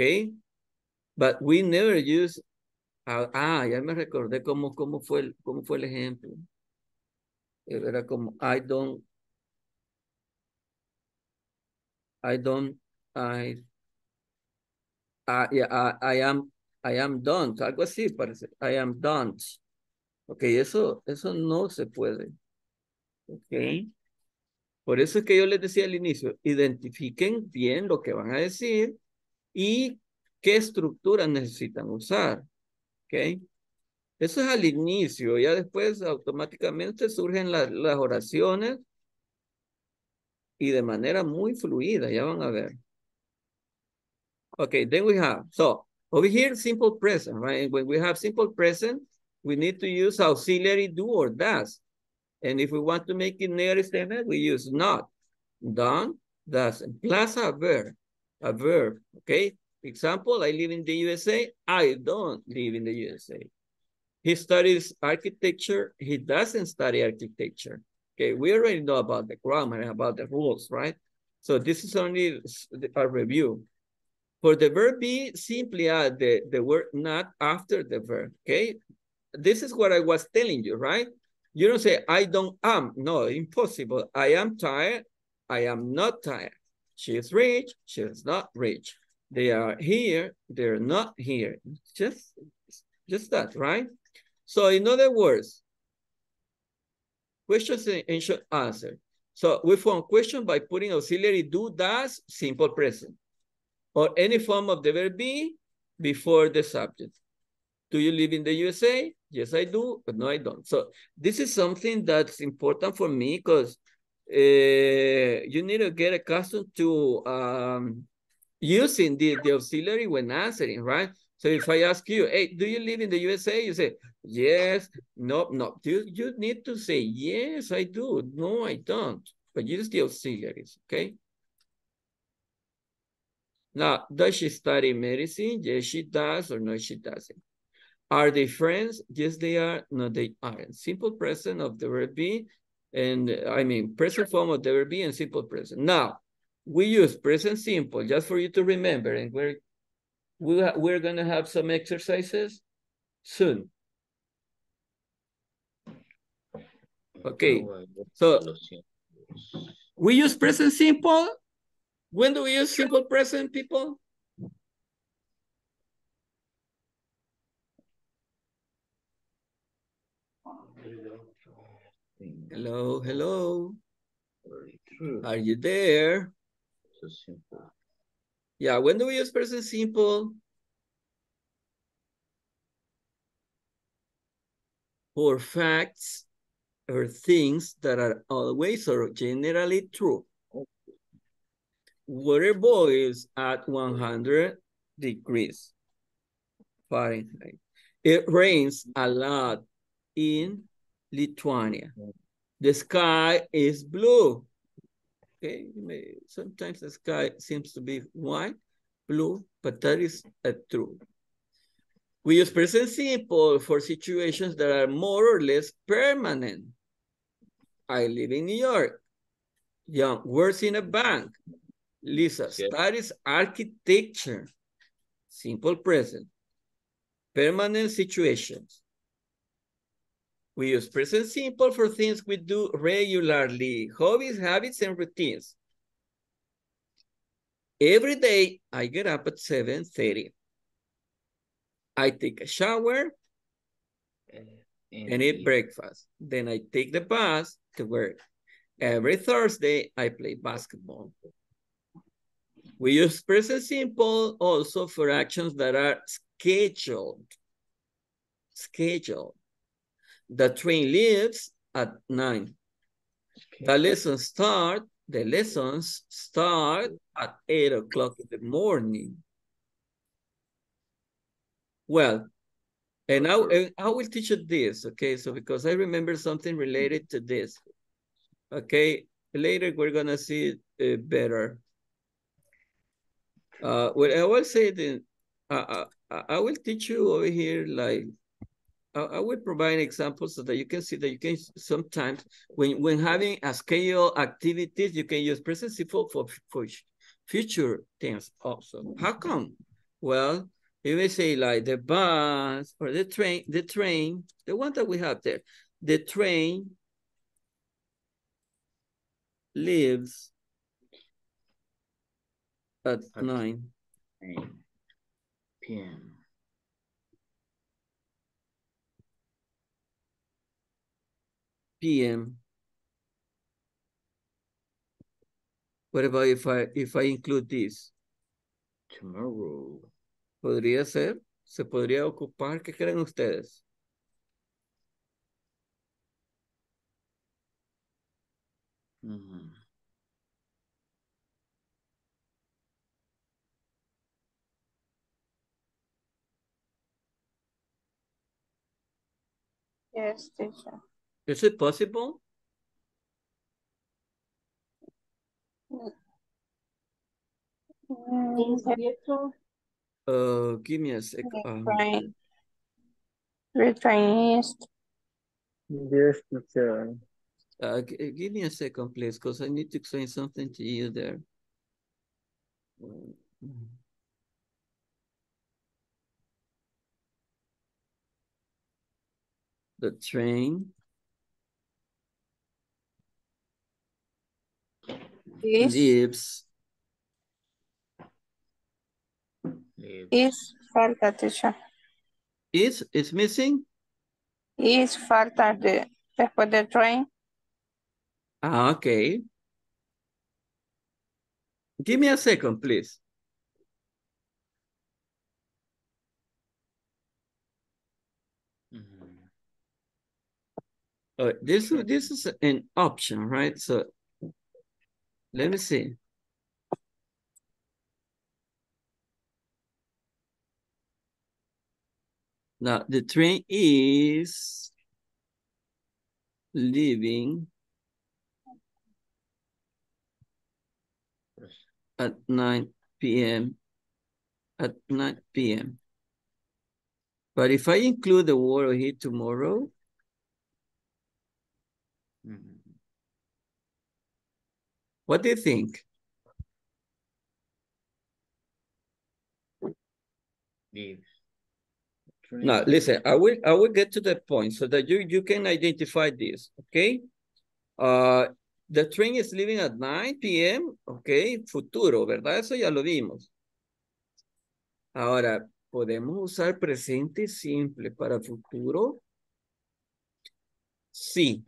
But we never use... ya me recordé cómo fue el ejemplo. Era como I am don't, algo así parece. I am don't. Okay, eso no se puede. Okay. Por eso es que yo les decía al inicio, identifiquen bien lo que van a decir y qué estructura necesitan usar. Okay. Eso es al inicio, ya después automáticamente surgen las oraciones y de manera muy fluida, ya van a ver. Okay, then we have, so over here, simple present, right? When we have simple present, we need to use auxiliary do or does. And if we want to make it negative statement, we use not, done, doesn't, plus a verb, okay? Example, I live in the USA. I don't live in the USA. He studies architecture. He doesn't study architecture. Okay, we already know about the grammar and about the rules, right? So this is only a review. For the verb be, simply add the word not after the verb, okay? This is what I was telling you, right? You don't say, I don't am. No, impossible. I am tired. I am not tired. She is rich. She is not rich. They are here, they're not here. Just that, right? So in other words, questions and short answer. So we form question by putting auxiliary do, does, simple present, or any form of the verb be before the subject. Do you live in the USA? Yes, I do, but no, I don't. So this is something that's important for me because you need to get accustomed to using the auxiliary when answering, right? So if I ask you, hey, do you live in the USA? You say, yes, no. You need to say, yes, I do. No, I don't. But use the auxiliaries, okay? Now, does she study medicine? Yes, she does, or no, she doesn't. Are they friends? Yes, they are. No, they aren't. Simple present of the verb be, and I mean, present form of the verb be and simple present. Now, we use present simple just for you to remember, and we're going to have some exercises soon. Okay, so we use present simple. When do we use simple present, people? Hello, hello. Are you there? So simple. Yeah, when do we use present simple? For facts or things that are always or generally true. Water boils at 100 degrees Fahrenheit. It rains a lot in Lithuania. The sky is blue. Okay, sometimes the sky seems to be white, blue, but that is true. We use present simple for situations that are more or less permanent. I live in New York. Young works in a bank. Lisa studies architecture. Simple present. Permanent situations. We use present simple for things we do regularly. Hobbies, habits, and routines. Every day, I get up at 7:30. I take a shower and eat breakfast. Then I take the bus to work. Every Thursday, I play basketball. We use present simple also for actions that are scheduled. Scheduled. The train leaves at 9. The lessons start at 8 o'clock in the morning. Well, and I will teach you this, okay? So because I remember something related to this, okay? Later, we're going to see it better. Well, I will say that I will teach you over here, like, I will provide examples so that you can see that you can sometimes, when having a schedule activities, you can use present simple for future things also. How come? Well, you may say like the bus or the train, the one that we have there, the train leaves at 9 p.m. PM. What about if I include this? Tomorrow. Podría ser, se podría ocupar, ¿qué creen ustedes? Yes, teacher. Is it possible? Give me a second. Yes, teacher. Give me a second, please, because I need to explain something to you there. The train. Is falta, teacher. Is missing? Is falta de después del train. Ah, okay. Give me a second, please. Oh, this is an option, right? So let me see. Now, the train is leaving at 9 p.m. at 9 p.m. But if I include the word here tomorrow, what do you think? Now, listen, I will get to that point so that you can identify this, okay? The train is leaving at 9 p.m., okay, futuro, ¿verdad? Eso ya lo vimos. Ahora, ¿podemos usar presente simple para futuro? Sí,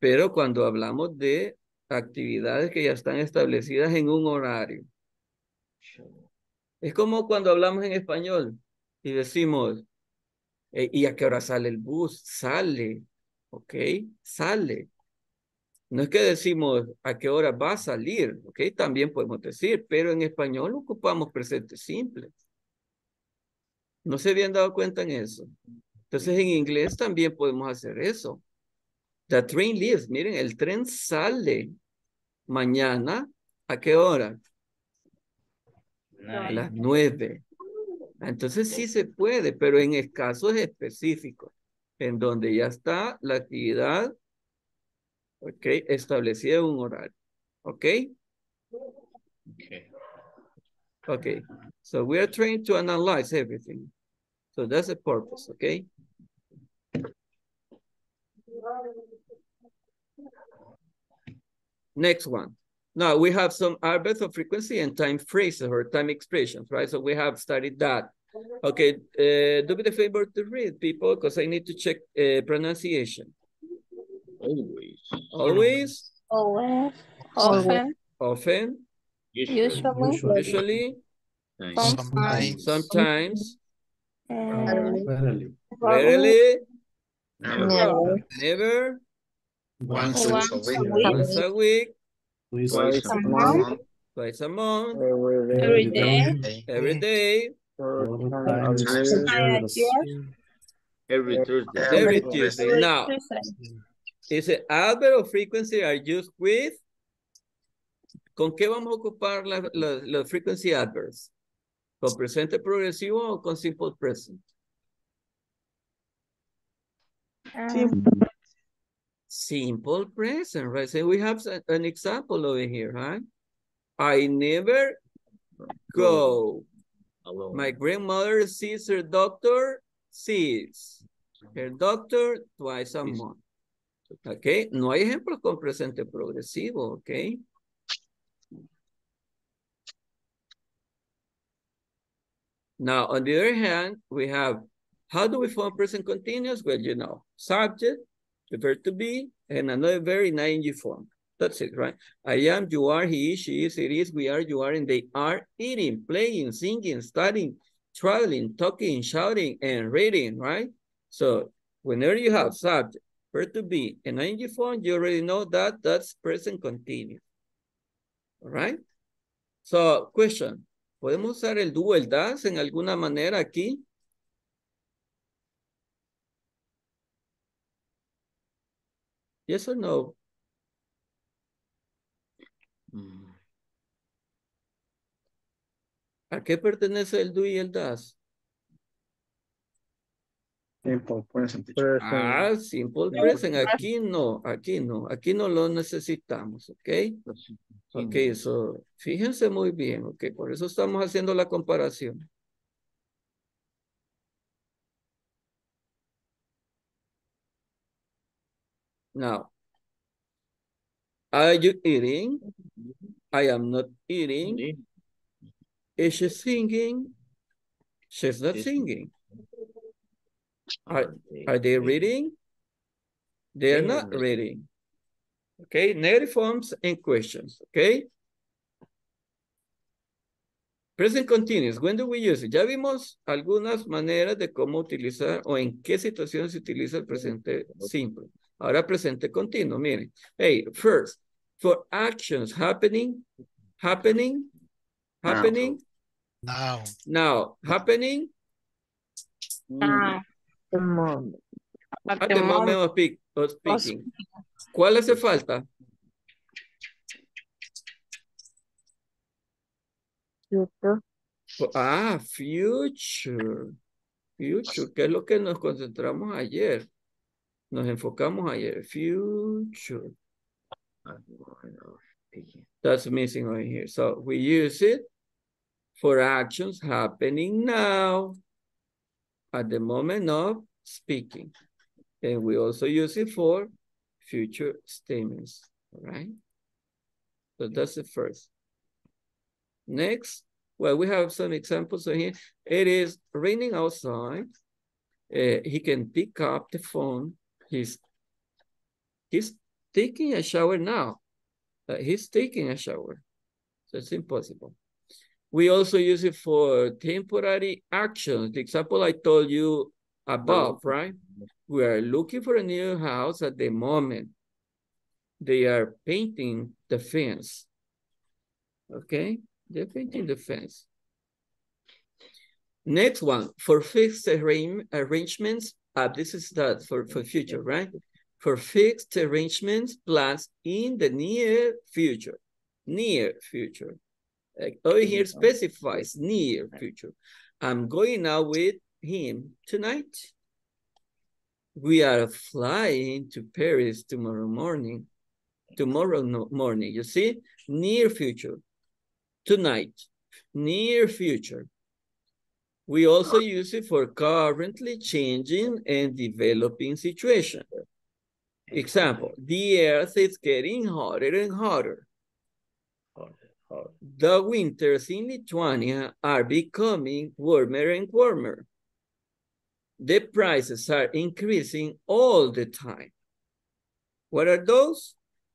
pero cuando hablamos de actividades que ya están establecidas en un horario. Es como cuando hablamos en español y decimos, ¿y a qué hora sale el bus? Sale, ¿ok? Sale. No es que decimos a qué hora va a salir, ¿ok? También podemos decir, pero en español ocupamos presente simple. ¿No se habían dado cuenta en eso? Entonces en inglés también podemos hacer eso. The train leaves. Miren, el tren sale mañana. ¿A qué hora? A las 9. Entonces sí se puede, pero en casos específicos, en donde ya está la actividad, ok, establecida en un horario. Ok? Okay. Okay. So we are trying to analyze everything. So that's the purpose, okay? Next one. Now we have some adverbs of frequency and time phrases or time expressions, right? So we have studied that. Okay, do me the favor to read, people, because I need to check pronunciation. Always. Always. Always. Often. Often. Usually. Usually. Sometimes. Sometimes. Rarely. Never. Never. Once a week. Twice a month. Twice a month. Every day. Every day. Every Tuesday. Every Tuesday. Now, is it adverb of frequency are used with? ¿Con qué vamos a ocupar la frequency adverbs? ¿Con presente progresivo o con simple present? Simple present, right? So we have an example over here, right? I never go. Hello. My grandmother sees her doctor, twice a month. Okay, no hay ejemplos con presente progresivo, okay? Now, on the other hand, we have, how do we form present continuous? Well, you know, subject, the verb to be, and another very ing form. That's it, right? I am, you are, he is, she is, it is, we are, you are, and they are, eating, playing, singing, studying, traveling, talking, shouting, and reading, right? So whenever you have subject, verb to be, and ing form, you already know that that's present continuous. All right? So, question. ¿Podemos usar el do, el does en alguna manera aquí? Yes or no? ¿A qué pertenece el do y el does? Simple present. Ah, simple present. Aquí no lo necesitamos, ¿ok? Ok, eso, fíjense muy bien, ok, por eso estamos haciendo la comparación. Now, are you eating? I am not eating. Is she singing? She's not singing. Are they reading? They are not reading. Okay, negative forms and questions. Okay. Present continuous. When do we use it? Ya vimos algunas maneras de cómo utilizar o en qué situación se utiliza el presente simple. Ahora presente continuo. Miren. Hey, first, for actions happening. Now, happening. Now. At the moment of speaking. ¿Cuál hace falta? Ah, future. Future, que es lo que nos concentramos ayer. Nos enfocamos ayer. Future. That's missing right here. So we use it for actions happening now at the moment of speaking. And we also use it for future statements. All right. So that's the first. Next, well, we have some examples here. It is raining outside. He can pick up the phone. He's taking a shower now. He's taking a shower. So it's impossible. We also use it for temporary actions. The example I told you above, right? We are looking for a new house at the moment. They are painting the fence. Okay? They're painting the fence. Next one, for fixed arrangements. This is that for future, right? For fixed arrangements, plans in the near future. Near future. Like over here specifies near future. I'm going out with him tonight. We are flying to Paris tomorrow morning. You see, near future. Tonight, near future. We also use it for currently changing and developing situation. Example, the earth is getting hotter and hotter. The winters in Lithuania are becoming warmer and warmer. The prices are increasing all the time. What are those?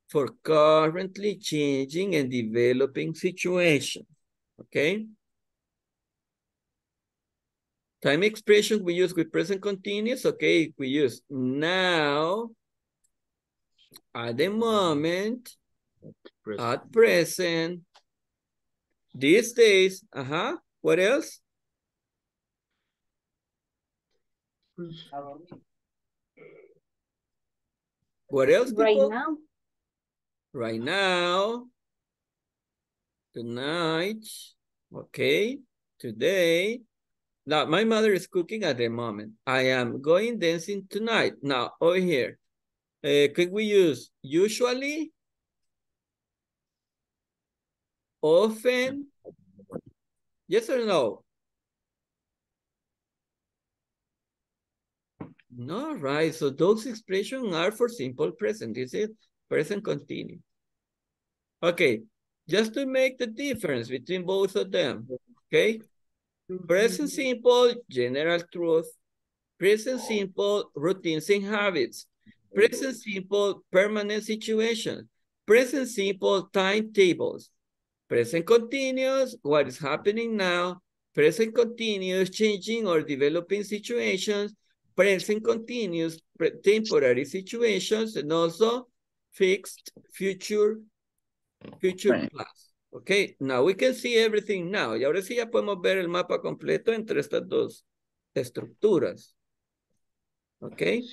For currently changing and developing situation, okay? Time expressions we use with present continuous, okay? We use now, at the moment, at present, these days, what else? What else, people? Right now. Right now, tonight, okay, today. Now, my mother is cooking at the moment. I am going dancing tonight. Now, over here, could we use usually, often, yes or no? No, right, so those expressions are for simple present, is it? Present continuous. Okay, just to make the difference between both of them, okay? Present simple, general truth. Present simple, routines and habits. Present simple, permanent situations. Present simple, timetables. Present continuous, what is happening now. Present continuous, changing or developing situations. Present continuous, temporary situations, and also fixed future class. Okay, now we can see everything now. Y ahora sí ya podemos ver el mapa completo entre estas dos estructuras. Okay.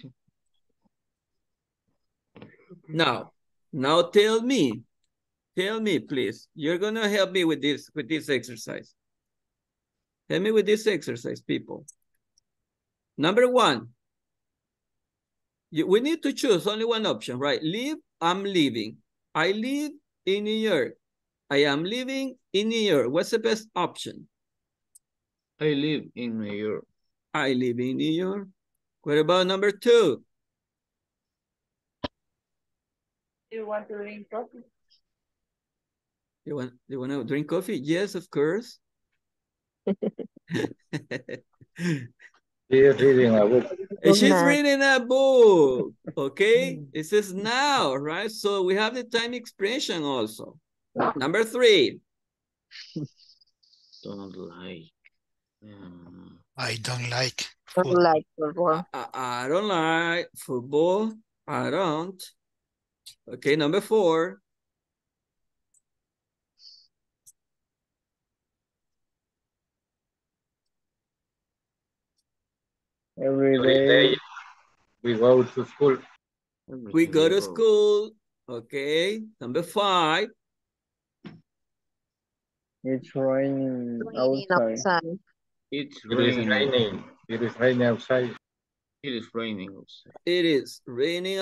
Now tell me please. You're gonna help me with this exercise. Help me with this exercise, people. Number one. We need to choose only one option, right? Live, I'm living. I live in New York. I am living in New York. What's the best option? I live in New York. I live in New York. What about number two? You want to drink coffee? You want to drink coffee? Yes, of course. She's reading a book. She's reading a book, okay? It says now, right? So we have the time expression also. Number three. Don't like. I don't like football. Don't like football. I don't like football. I don't. Okay, number four. Every day we go to school. We go to school. Okay. Number five. It's raining outside. It is raining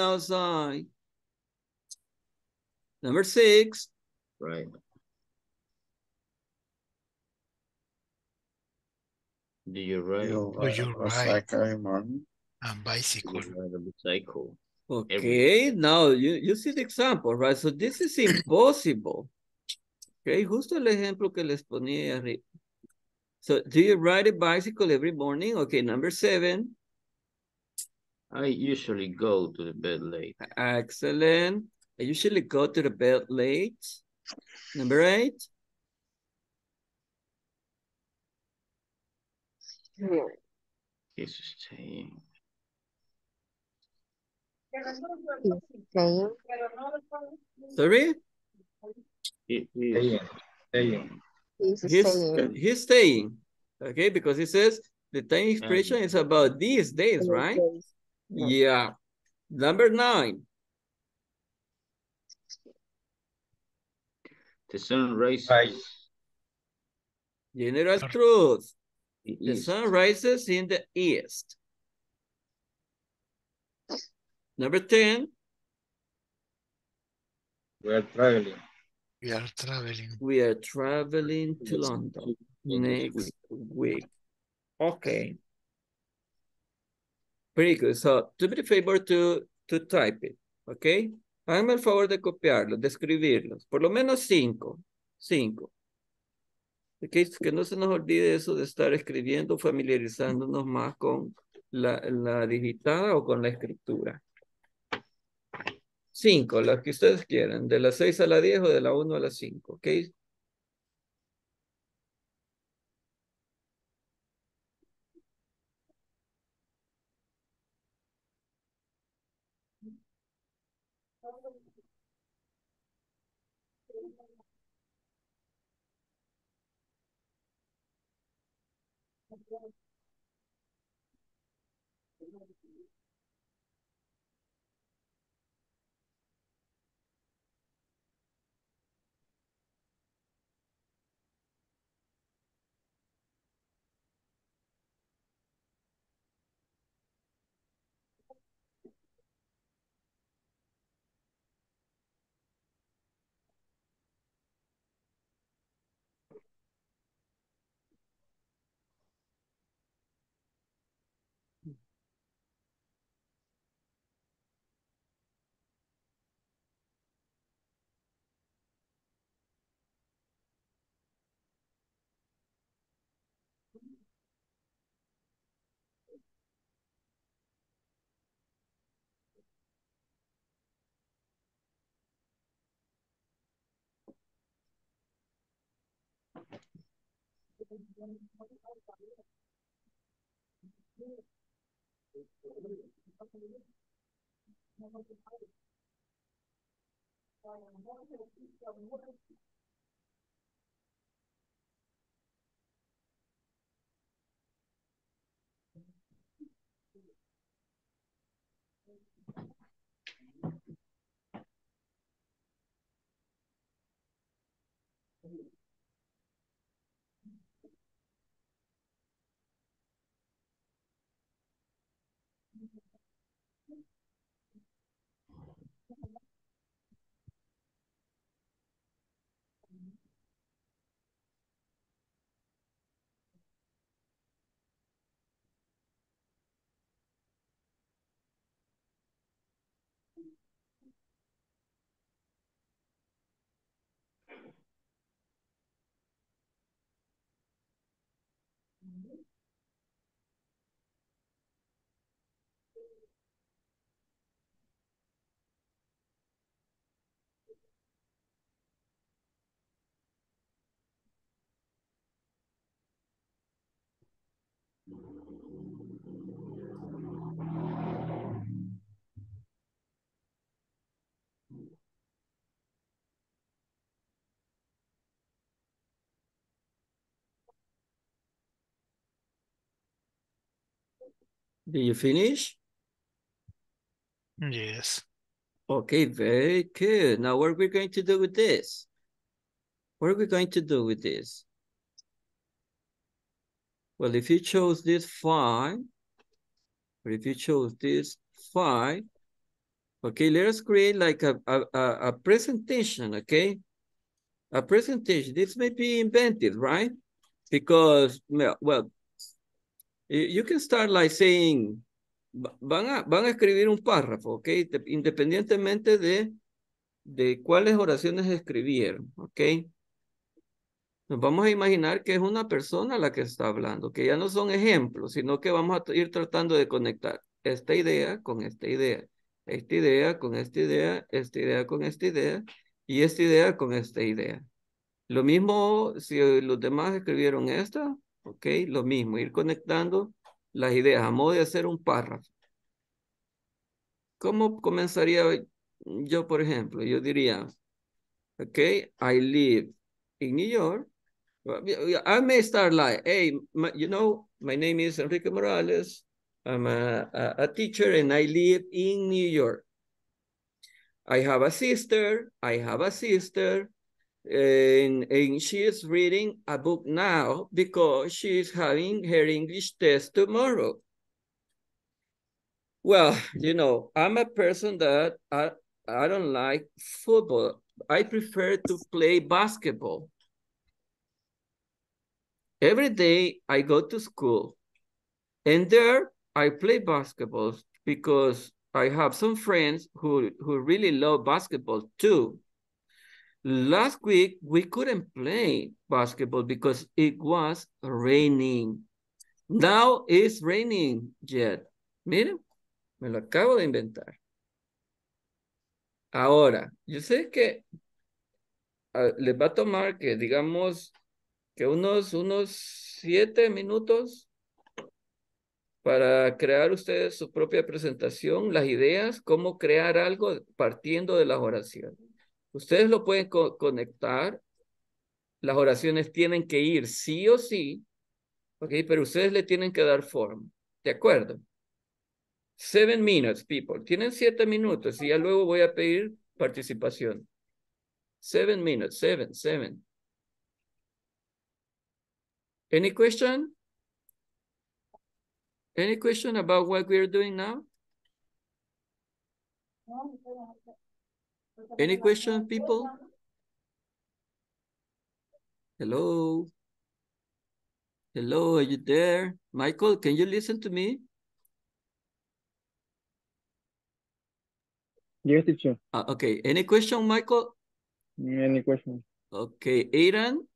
outside. Number 6. Right. Do you ride a bicycle? Okay, now you see the example, right? So this is impossible. Okay, justo el ejemplo que les ponía arriba. So do you ride a bicycle every morning? Okay, number 7. I usually go to the bed late. Excellent. I usually go to the bed late. Number 8. He's staying. Okay, because he says the time expression is about these days, right? Yeah. Number 9. The sun rises. General truth. The sun rises in the east. Number 10. We are traveling to London next week. Okay. Pretty good. So do me the favor to type it. Okay. Háganme el favor de copiarlos, de escribirlos. Por lo menos 5. Okay, que no se nos olvide eso de estar escribiendo, familiarizándonos más con la digitada o con la escritura. 5, las que ustedes quieran, de las 6 a la 10 o de la 1 a la 5, ¿ok? Did you finish? Yes. Okay, very good. Now what are we going to do with this? What are we going to do with this? Well, if you chose this 5, or if you chose this 5, okay, let us create like a presentation, okay? A presentation. This may be invented, right? Because, well, you can start like saying, van a escribir un párrafo, okay? Independientemente de cuáles oraciones escribieron, okay? Nos vamos a imaginar que es una persona la que está hablando, que ya no son ejemplos, sino que vamos a ir tratando de conectar esta idea con esta idea, esta idea con esta idea, esta idea con esta idea, y esta idea con esta idea. Lo mismo si los demás escribieron esta, ok, lo mismo, ir conectando las ideas a modo de hacer un párrafo. ¿Cómo comenzaría yo, por ejemplo? Yo diría, ok, I live in New York. I may start like, hey, you know, my name is Enrique Morales. I'm a teacher and I live in New York. I have a sister. And she is reading a book now because she is having her English test tomorrow. Well, you know, I'm a person that I don't like football. I prefer to play basketball. Every day I go to school and there I play basketball because I have some friends who really love basketball too. Last week, we couldn't play basketball because it was raining. Now it's raining yet. Miren, me lo acabo de inventar. Ahora, yo sé que les va a tomar que digamos que unos 7 minutos para crear ustedes su propia presentación, las ideas, cómo crear algo partiendo de las oraciones. Ustedes lo pueden conectar. Las oraciones tienen que ir sí o sí, ok, pero ustedes le tienen que dar forma, ¿de acuerdo? 7 minutes, people. Tienen 7 minutos y ya luego voy a pedir participación. 7 minutes, 7. Any question? Any question about what we're doing now? Any question, people? Hello? Hello, are you there? Michael, can you listen to me? Yes, teacher. Okay, any question, Michael? Any question. Okay, Aidan?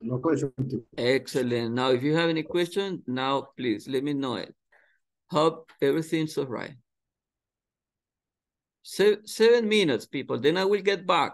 No question. Excellent. Now, if you have any question, now please let me know it. Hope everything's all right. 7 minutes, people, then I will get back.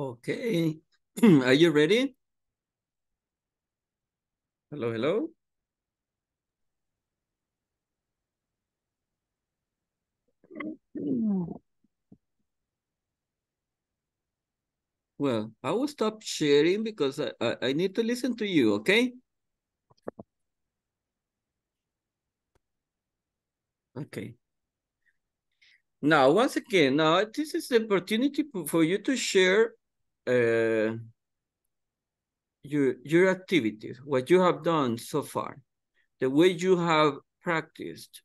Okay, are you ready? Hello, hello. Well, I will stop sharing because I need to listen to you, okay? Okay. Now, once again, now this is the opportunity for you to share your activities, what you have done so far, the way you have practiced,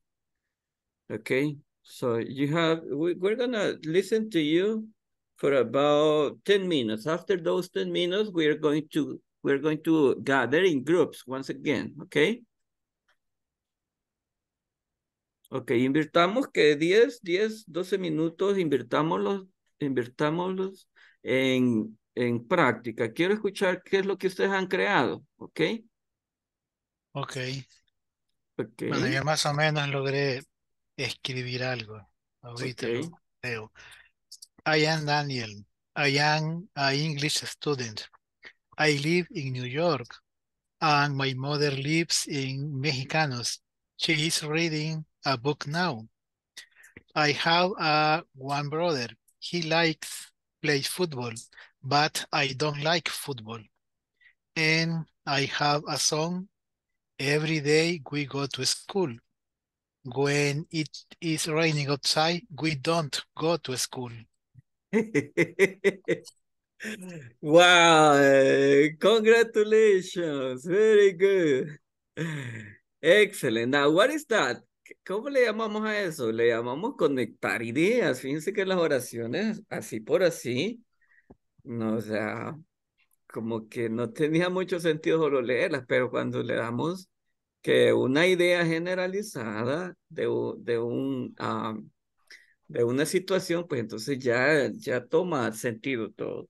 okay? So you have, we're gonna listen to you for about 10 minutes. After those 10 minutes, we're going to gather in groups once again, okay? Ok, invirtamos que 10, 12 minutos, invirtámoslos en práctica. Quiero escuchar qué es lo que ustedes han creado, ¿ok? Ok. Okay. Bueno, yo más o menos logré escribir algo. Ahorita okay. Lo veo. I am Daniel. I am an English student. I live in New York and my mother lives in Mexicanos. She is reading a book now. I have one brother. He likes play football, but I don't like football. And I have a son. Every day we go to school. When it is raining outside, we don't go to school. Wow, congratulations, very good. Excellent. Now, what is that? ¿Cómo le llamamos a eso? Le llamamos conectar ideas. Fíjense que las oraciones, así por así, no, o sea, como que no tenía mucho sentido solo leerlas, pero cuando le damos que una idea generalizada de una situación, pues entonces ya toma sentido todo.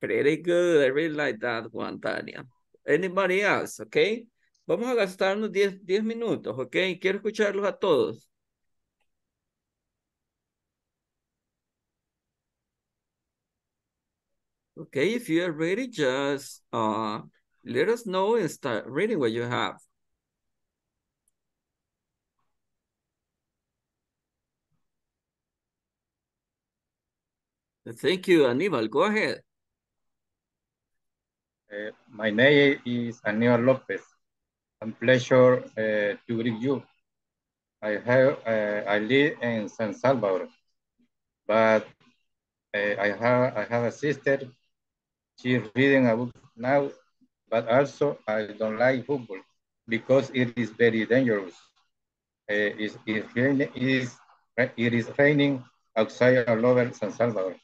Pretty good. I really like that one, Tania. Anybody else, okay? Vamos a gastarnos 10 minutos, ¿ok? Quiero escucharlos a todos. Ok, if you are ready, just let us know and start reading what you have. Thank you, Aníbal. Go ahead. My name is Aníbal López. I'm pleasure to greet you. I live in San Salvador, but I have a sister. She's reading a book now, but also I don't like football because it is very dangerous. It is raining outside all over San Salvador.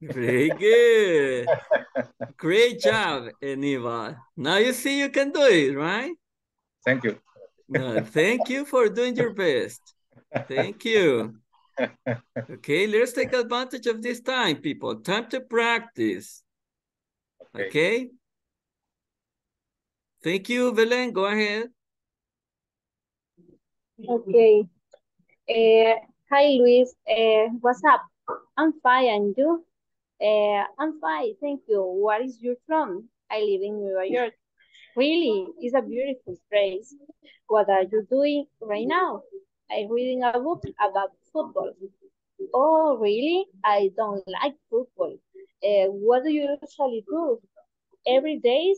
Very good. Great job, Aníbal. Now you see you can do it, right? Thank you. No, thank you for doing your best. Thank you. Okay, let's take advantage of this time, people. Time to practice. Okay? Thank you, Belén. Go ahead. Okay. Hi, Luis. What's up? I'm fine, and you? I'm fine, thank you. What is your from? I live in New York. Really, it's a beautiful place. What are you doing right now? I'm reading a book about football. Oh, really? I don't like football. What do you usually do? Every day,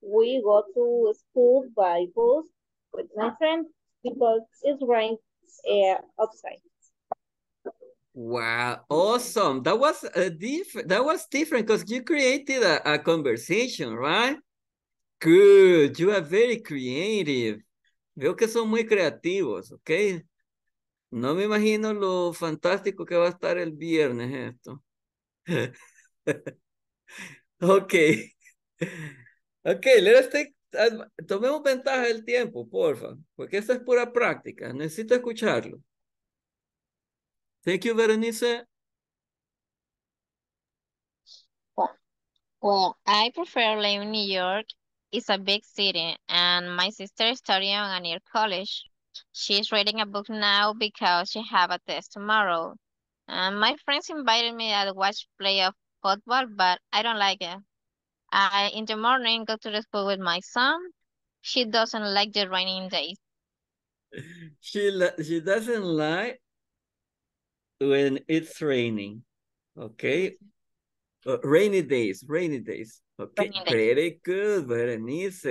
we go to school by bus with my friend because it's raining outside. Wow, awesome. That was different because you created a conversation, right? Good, you are very creative. Veo que son muy creativos, ¿ok? No me imagino lo fantástico que va a estar el viernes esto. Ok. Ok, tomemos ventaja del tiempo, porfa, porque esto es pura práctica. Necesito escucharlo. Thank you, Berenice. Well, I prefer living in New York. It's a big city, and my sister is studying at near college. She's reading a book now because she has a test tomorrow. My friends invited me to watch play of football, but I don't like it. I, in the morning, go to the school with my son. She doesn't like the raining days. She doesn't like when it's raining, okay? Rainy days, rainy days. Okay, rainy days. Pretty good, Berenice.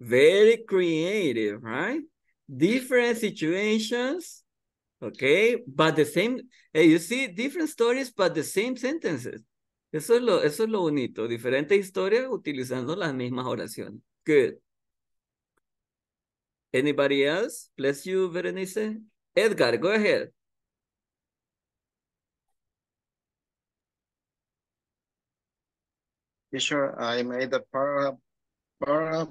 Very creative, right? Different situations, okay? But the same, you see, different stories, but the same sentences. Eso es lo bonito. Diferentes historias utilizando las mismas oraciones. Good. Anybody else? Bless you, Berenice. Edgar, go ahead. Yeah, sure. I made a paragraph,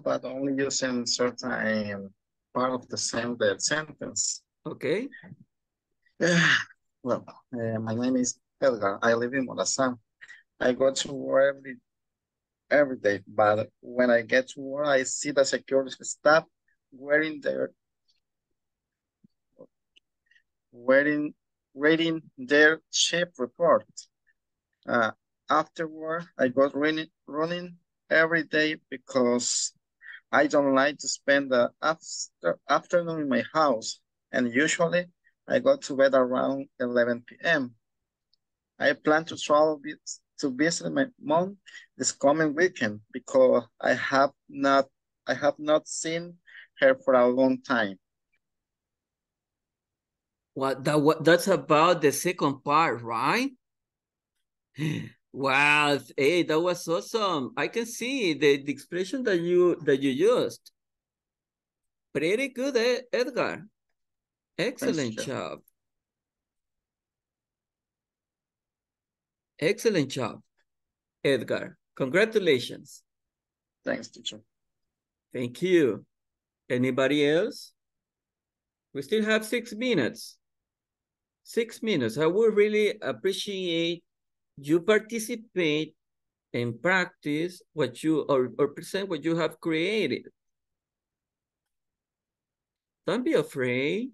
but only using certain part of the same sentence. Okay. Well, my name is Edgar. I live in Morazán. I go to work every day, but when I get to work, I see the security staff reading their shift report. Afterward, I go running every day because I don't like to spend the afternoon in my house, and usually I go to bed around 11 p.m. I plan to travel to visit my mom this coming weekend because I have not seen her for a long time. That's about the second part, right? Wow, hey, that was awesome. I can see the expression that you used. Pretty good, Edgar. Excellent job. Excellent job, Edgar. Congratulations. Thanks, teacher. Thank you. Anybody else? We still have 6 minutes. 6 minutes. I would really appreciate you participate and practice what you, or present what you have created. Don't be afraid.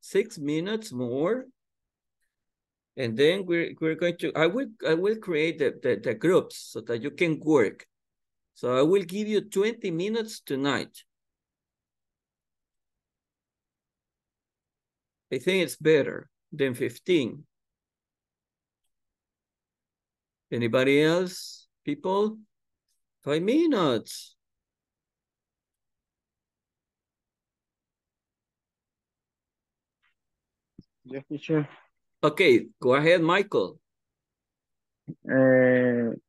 6 minutes more. And then we're going to, I will create the groups so that you can work. So I will give you 20 minutes tonight. I think it's better than 15. Anybody else, people? 5 minutes. Yes, teacher. Okay, go ahead, Michael. I'm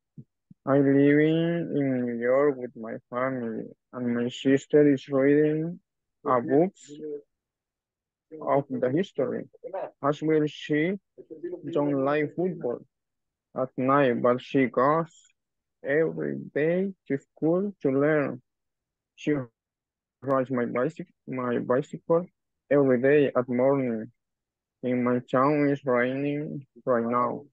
living in New York with my family, and my sister is reading a book of the history. As well, she don't like football at night, but she goes every day to school to learn. She rides my bicycle every day at morning. In my town, it's raining right now.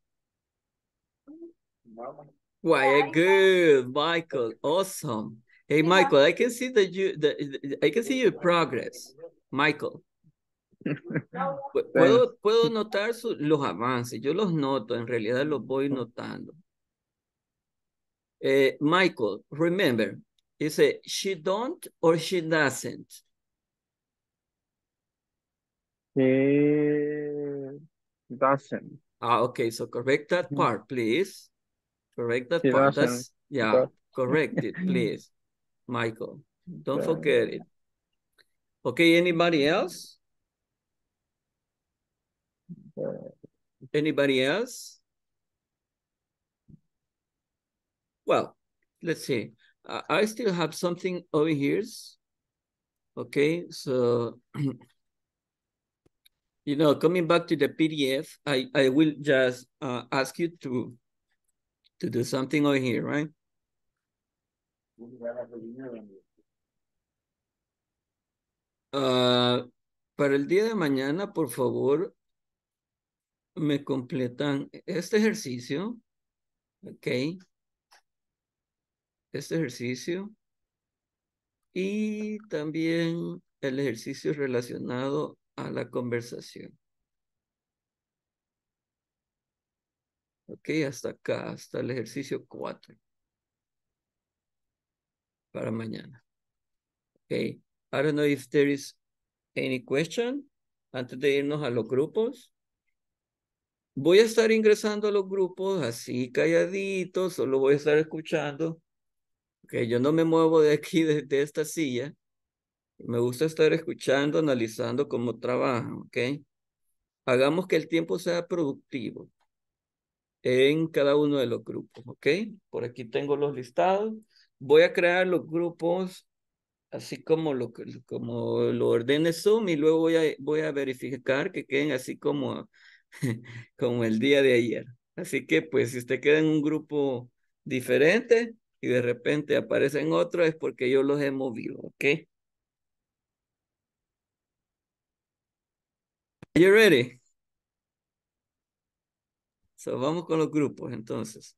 Why, good, Michael. Awesome. Hey, Michael, I can see that I can see your progress, Michael. Puedo notar los avances. Yo los noto. En realidad los voy notando. Michael, remember, you say she don't or she doesn't. She doesn't. Ah, okay. So correct that part, please. Correct that she part. That's, yeah, correct it, please, Michael. Don't forget it. Okay, anybody else? Anybody else? Well, let's see. I still have something over here. Okay, so... You know, coming back to the PDF, I will just ask you to do something over here, right? Para el día de mañana, por favor, me completan este ejercicio, ¿ok? Este ejercicio y también el ejercicio relacionado a la conversación. Ok, hasta acá, hasta el ejercicio 4. Para mañana. Ok, I don't know if there is any question. Antes de irnos a los grupos. Voy a estar ingresando a los grupos así calladito, solo voy a estar escuchando. Okay, yo no me muevo de aquí, de esta silla. Me gusta estar escuchando, analizando cómo trabajan, ¿ok? Hagamos que el tiempo sea productivo en cada uno de los grupos, ¿ok? Por aquí tengo los listados. Voy a crear los grupos así como lo ordene Zoom y luego voy a verificar que queden así como el día de ayer. Así que, pues, si usted queda en un grupo diferente y de repente aparece en otro, es porque yo los he movido, ¿ok? Are you ready? So, vamos con los grupos, entonces.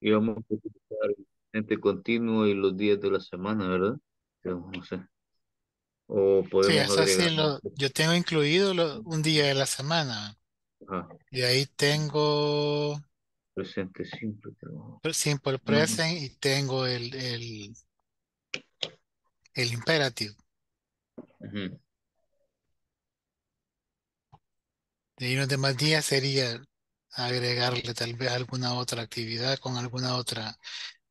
Y vamos a utilizar el presente continuo y los días de la semana, ¿verdad? No sé. O podemos sí, eso agregar. Sí, yo tengo incluido un día de la semana. Ajá. Y ahí tengo... Presente simple. Simple present y tengo el imperativo. Uh-huh. Y unos demás días sería agregarle tal vez alguna otra actividad con alguna otra,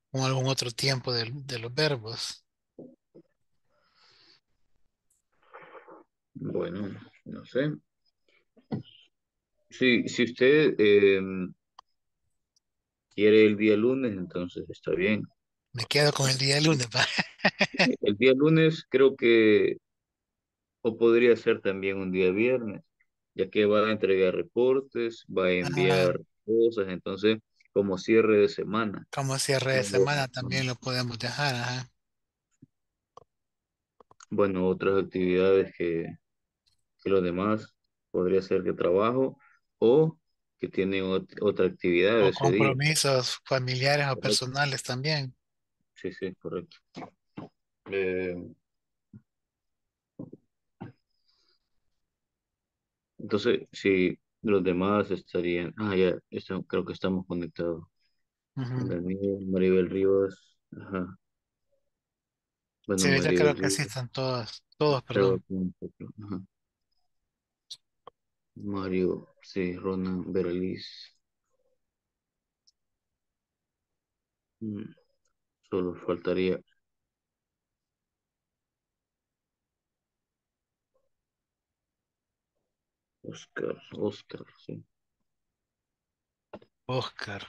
con algún otro tiempo de los verbos. Bueno, no sé. Si usted quiere el día lunes, entonces está bien. Me quedo con el día lunes. El día lunes creo que o podría ser también un día viernes, ya que va a entregar reportes, va a enviar cosas, entonces como cierre de semana. Como cierre de semana también lo podemos dejar. Ajá. Bueno, otras actividades que los demás podría ser que trabajo o que tienen otra actividad. O compromisos día. Familiares o personales también. Sí, sí, correcto. Entonces, si los demás estarían... ya, creo que estamos conectados. Uh-huh. Daniel, Maribel Rivas. Ajá. Bueno, sí, Maribel creo Rivas. Que sí están todos, perdón. Ajá. Mario, sí, Ronan, Vera Liz. Solo faltaría... Oscar, sí. Oscar.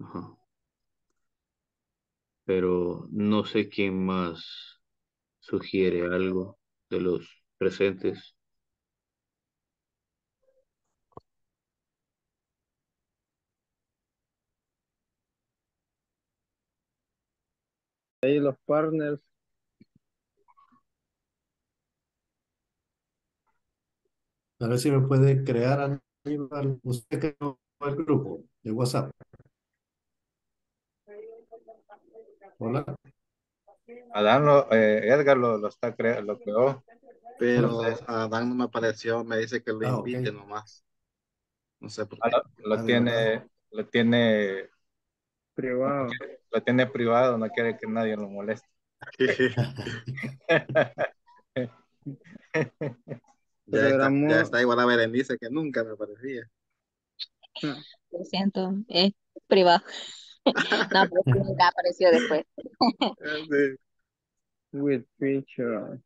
Ajá. Pero no sé quién más sugiere algo de los presentes. Ahí los partners. A ver si me puede crear Aníbal, usted que no va al grupo de WhatsApp. Hola. Adán, Edgar lo está creando, lo creó. Pero Adán no me apareció, me dice que lo invite okay. Nomás. No sé por qué. Lo tiene privado. Lo tiene privado, no quiere que nadie lo moleste. Ya está igual a Berenice que nunca me parecía. Lo siento, es privado. No, pues nunca apareció después. With picture.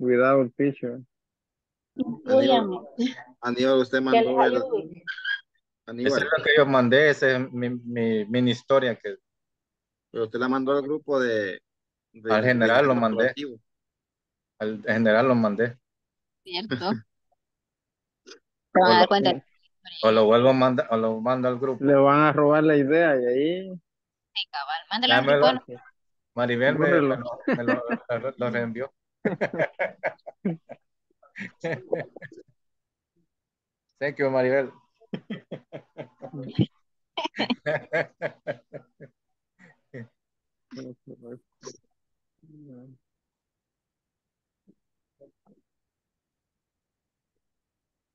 Without picture. Aníbal, usted mandó el... Aníbal. Eso es lo que yo mandé, esa es mi mini historia. Pero usted la mandó al grupo de al general lo mandé. Al general lo mandé. Cierto. Se van a dar cuenta. O lo vuelvo a mandar, o lo mando al grupo. Le van a robar la idea y ahí. Sí, cabal, mándale al grupo. Maribel me lo reenvió. Thank you, Maribel.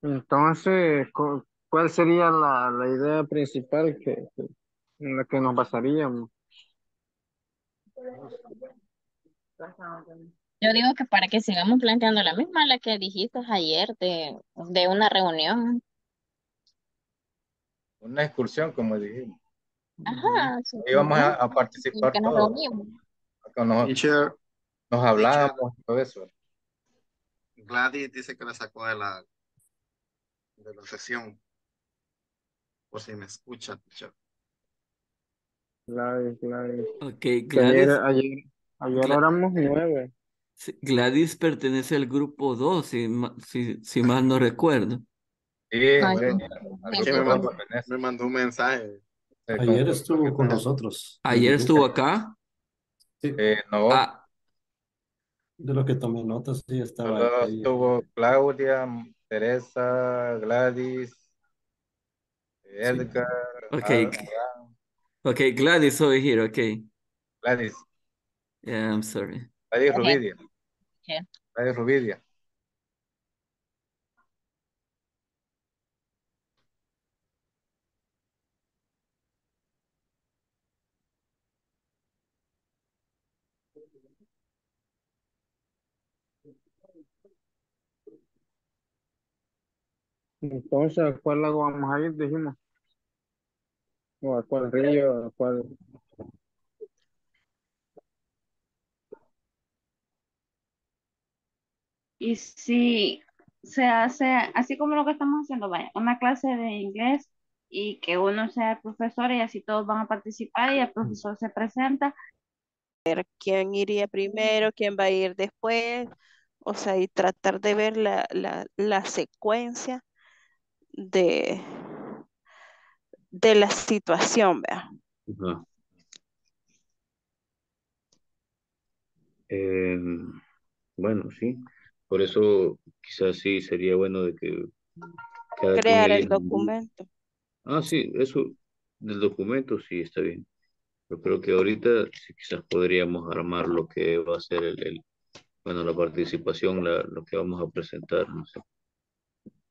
Entonces, ¿cuál sería la idea principal en la que nos basaríamos? Yo digo que para que sigamos planteando la misma, la que dijiste ayer de una reunión. Una excursión, como dijimos. Ajá. Sí, íbamos a participar que nos reunimos. Nos hablábamos y todo eso. Gladys dice que la sacó de la sesión, por si me escucha. Gladys. Okay, Gladys. Ayer éramos 9. Gladys pertenece al grupo 2, si mal no recuerdo. Sí, me mandó un mensaje. Ayer estuvo con nosotros. ¿Ayer estuvo acá? Sí. No. De lo que tomé notas, sí, estaba ahí. Estuvo Claudia... Teresa, Gladys, Edgar. Ok, Okay, Gladys over here, okay. Gladys. Yeah, I'm sorry. Gladys Rovidia. Okay. Gladys Rovidia. Entonces, ¿cuál lago vamos a ir? Dijimos. ¿O a cuál río? ¿A cuál? Y si se hace, así como lo que estamos haciendo, vaya, una clase de inglés y que uno sea el profesor y así todos van a participar y el profesor se presenta. ¿Quién iría primero? ¿Quién va a ir después? O sea, y tratar de ver la secuencia de la situación, vea. Uh-huh. Bueno, sí. Por eso quizás sí sería bueno de que cada crear el documento. Ah, sí, eso del documento sí está bien. Yo creo que ahorita sí, quizás podríamos armar lo que va a ser bueno, la participación, lo que vamos a presentar, no sé.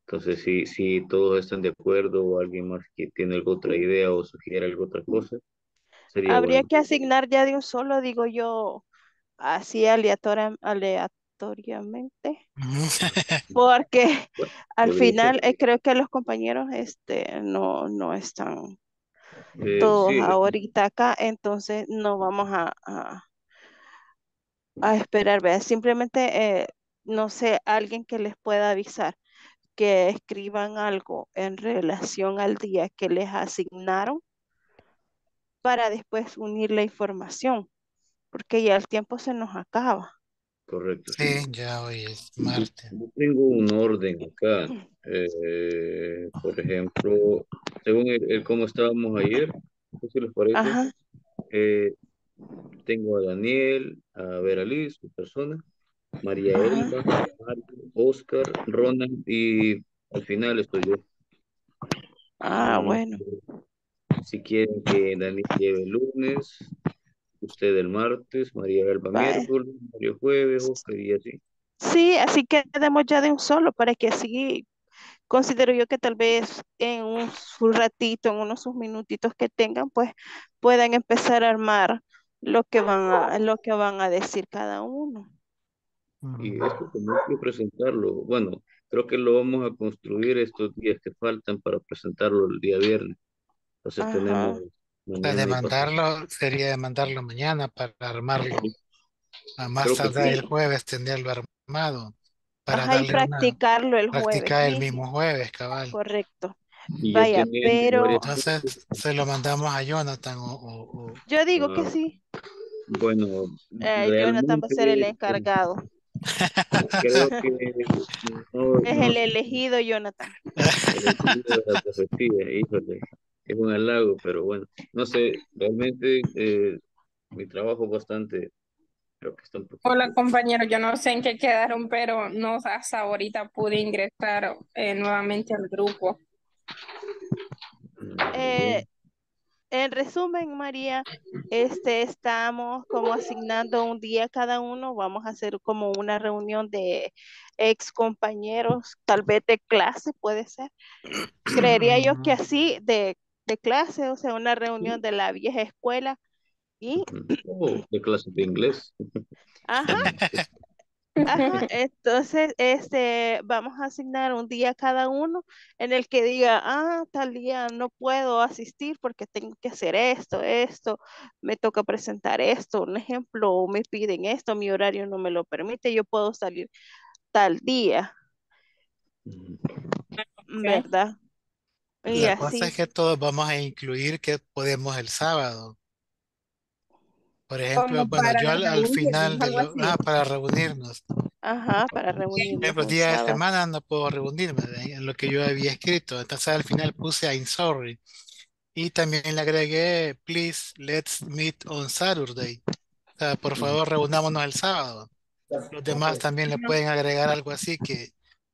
Entonces, si todos están de acuerdo o alguien más que tiene alguna otra idea o sugiere alguna otra cosa, sería habría bueno que asignar ya de un solo, digo yo, así aleatoriamente. Porque bueno, al final creo que los compañeros no están todos sí, ahorita acá, entonces no vamos a esperar, vea, simplemente, no sé, alguien que les pueda avisar que escriban algo en relación al día que les asignaron para después unir la información, porque ya el tiempo se nos acaba. Correcto. Sí, ya hoy es martes. Yo tengo un orden acá. Por ejemplo, según cómo estábamos ayer, no sé si les parece. Tengo a Daniel, a Vera Liz, su persona, Maria Elba, Mario, Oscar, Ronan y al final estoy yo. Ah, bueno. Si quieren que Daniel lleve el lunes, usted el martes, Maria Elba miércoles, Mario jueves, Oscar y así. Sí, así que quedamos ya de un solo para que así considero yo que tal vez en un ratito, en sus minutitos que tengan, pues puedan empezar a armar lo que van a decir cada uno. Y esto tenemos que presentarlo. Bueno, creo que lo vamos a construir estos días que faltan para presentarlo el día viernes. Entonces ajá, tenemos... Pues sería demandarlo mañana para armarlo. A más tardar el jueves tenerlo armado. Para ajá, y practicarlo el jueves. Practicar el mismo jueves, cabal. Correcto. Y vaya, pero... Entonces se lo mandamos a Jonathan o... Yo digo que sí. Bueno. Jonathan va a ser el encargado. Creo que no, es el elegido, Jonathan. Híjole, es un halago, pero bueno, no sé, realmente mi trabajo bastante, creo que está un poquito... Hola compañero, yo no sé en qué quedaron, pero no hasta ahorita pude ingresar nuevamente al grupo. En resumen, María, estamos como asignando un día cada uno, vamos a hacer como una reunión de ex compañeros, tal vez de clase puede ser, creería yo que así, de clase, o sea, una reunión de la vieja escuela y... Oh, de clase de inglés. Ajá. Ajá, entonces vamos a asignar un día cada uno en el que diga, tal día no puedo asistir porque tengo que hacer esto, me toca presentar esto, un ejemplo, o me piden esto, mi horario no me lo permite, yo puedo salir tal día, ¿verdad? Y la así cosa es que todos vamos a incluir que podemos el sábado. Por ejemplo, bueno, yo al final, para reunirnos. Ajá, para reunirnos. Por ejemplo, día de semana no puedo reunirme, en lo que yo había escrito. Entonces al final puse I'm sorry. Y también le agregué, please, let's meet on Saturday. O sea, por favor, reunámonos el sábado. Los demás también le pueden agregar algo así que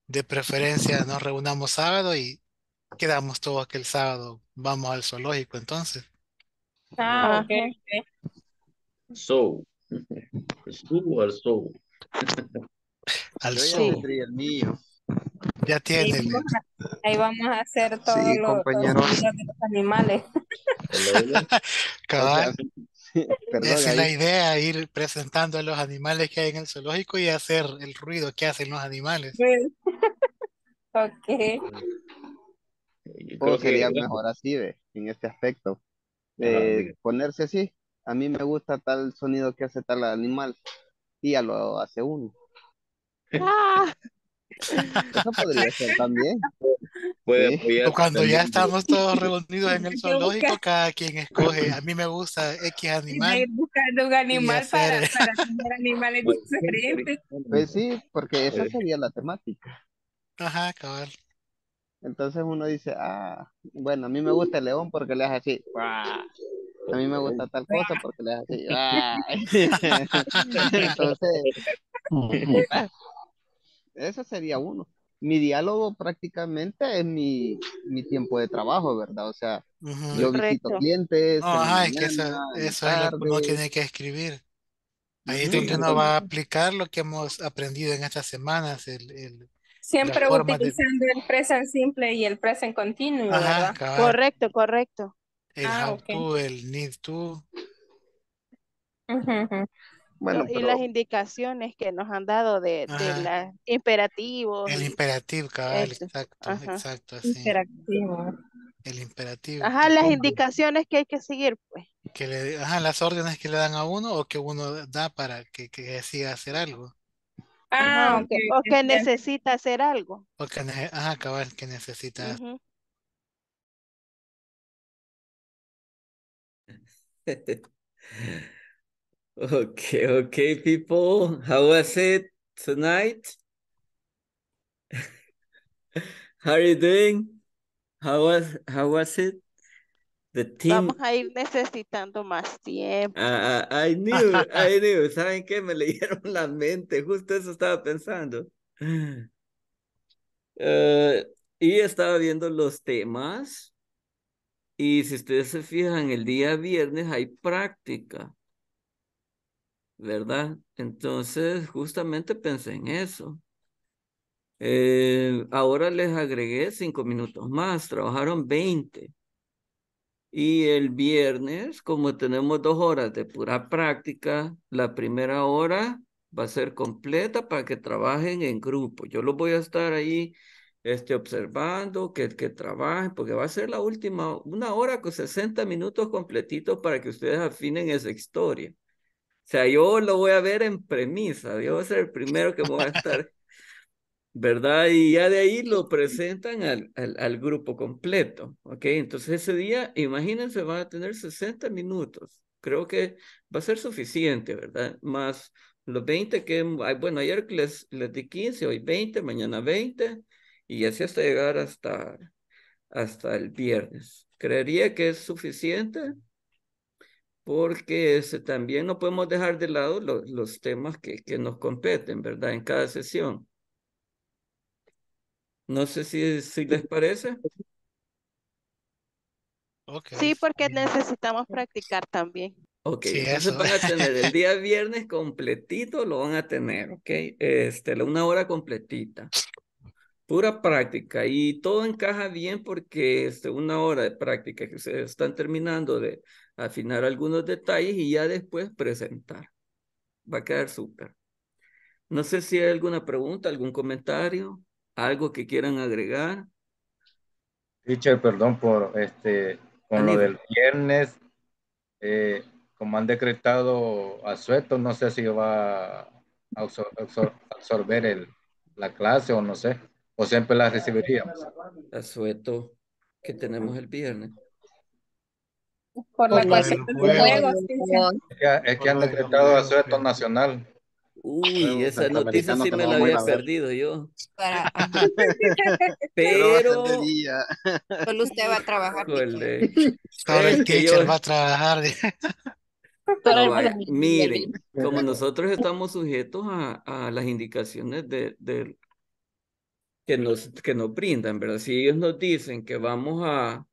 de preferencia nos reunamos sábado y quedamos todos que el sábado vamos al zoológico entonces. Ah, okay. Okay. So. Estuvo al sol. Al sol. Ya tiene. Ahí vamos a hacer todo sí, los animales. Cabal. Perdón, esa es la idea, ir presentando a los animales que hay en el zoológico y hacer el ruido que hacen los animales. Ok. Creo que sería mejor así, ¿ve? En este aspecto. Ponerse así. A mí me gusta tal sonido que hace tal animal. Y ya lo hace uno. Ah. Eso podría ser también. Puede sí. O cuando también. Ya estamos todos reunidos en el zoológico, cada quien escoge. A mí me gusta X animal. Ir buscando un animal para tener animales diferentes. Pues sí, porque esa sería la temática. Ajá, cabal. Entonces uno dice, bueno, a mí me gusta el león porque le hace así. ¡Bah! A mí me gusta tal cosa porque le hace así. Entonces, eso sería uno. Mi diálogo prácticamente es mi tiempo de trabajo, ¿verdad? O sea, yo visito clientes. Es que eso es lo que uno tiene que escribir. Ahí es donde uno va a aplicar lo que hemos aprendido en estas semanas. Siempre utilizando el present simple y el present continuo, ¿verdad? Cabal. Correcto. El how to, el need to. Bueno, y las indicaciones que nos han dado de los imperativos. El imperativo, cabal, exacto. Así. El imperativo. Ajá, las indicaciones que hay que seguir, pues. Las órdenes que le dan a uno o que uno da para que decida hacer algo. O que necesita hacer algo. Cabal, que necesita. Okay, people. How was it tonight? How are you doing? How was it? The team. Vamos a ir necesitando más tiempo. I knew. ¿Saben qué? Me leyeron la mente. Justo eso estaba pensando. Y estaba viendo los temas. Y si ustedes se fijan, el día viernes hay práctica, ¿verdad? Entonces, justamente pensé en eso. Ahora les agregué 5 minutos más, trabajaron 20. Y el viernes, como tenemos 2 horas de pura práctica, la primera hora va a ser completa para que trabajen en grupo. Yo los voy a estar ahí observando, que trabajen, porque va a ser la última, 1 hora con 60 minutos completitos para que ustedes afinen esa historia. O sea, yo lo voy a ver en premisa, yo voy a ser el primero que me va a estar, ¿verdad? Y ya de ahí lo presentan al grupo completo, ¿ok? Entonces ese día, imagínense, van a tener 60 minutos. Creo que va a ser suficiente, ¿verdad? Más los 20 que, bueno, ayer les di 15, hoy 20, mañana 20, y así hasta llegar hasta el viernes. Creería que es suficiente porque también no podemos dejar de lado los temas que nos competen, ¿verdad? En cada sesión. No sé si les parece. Okay. Sí, porque necesitamos practicar también. Ok, sí, eso van a tener el día viernes completito, lo van a tener, ¿ok? 1 hora completita. Pura práctica, y todo encaja bien porque 1 hora de práctica que se están terminando de afinar algunos detalles y ya después presentar. Va a quedar súper. No sé si hay alguna pregunta, algún comentario, algo que quieran agregar. Teacher, perdón por con Aníbal. Lo del viernes, como han decretado asueto, no sé si va a absorber la clase o no sé. ¿O siempre las recibiríamos? Asueto que tenemos el viernes. Por la cuestión de juegos. Es que han decretado asueto nacional. Uy, esa noticia sí me la había perdido yo. Pero solo usted va a trabajar. Solo el teacher va a trabajar. Miren, como nosotros estamos sujetos a las indicaciones del que nos brindan, ¿verdad? Si ellos nos dicen que vamos a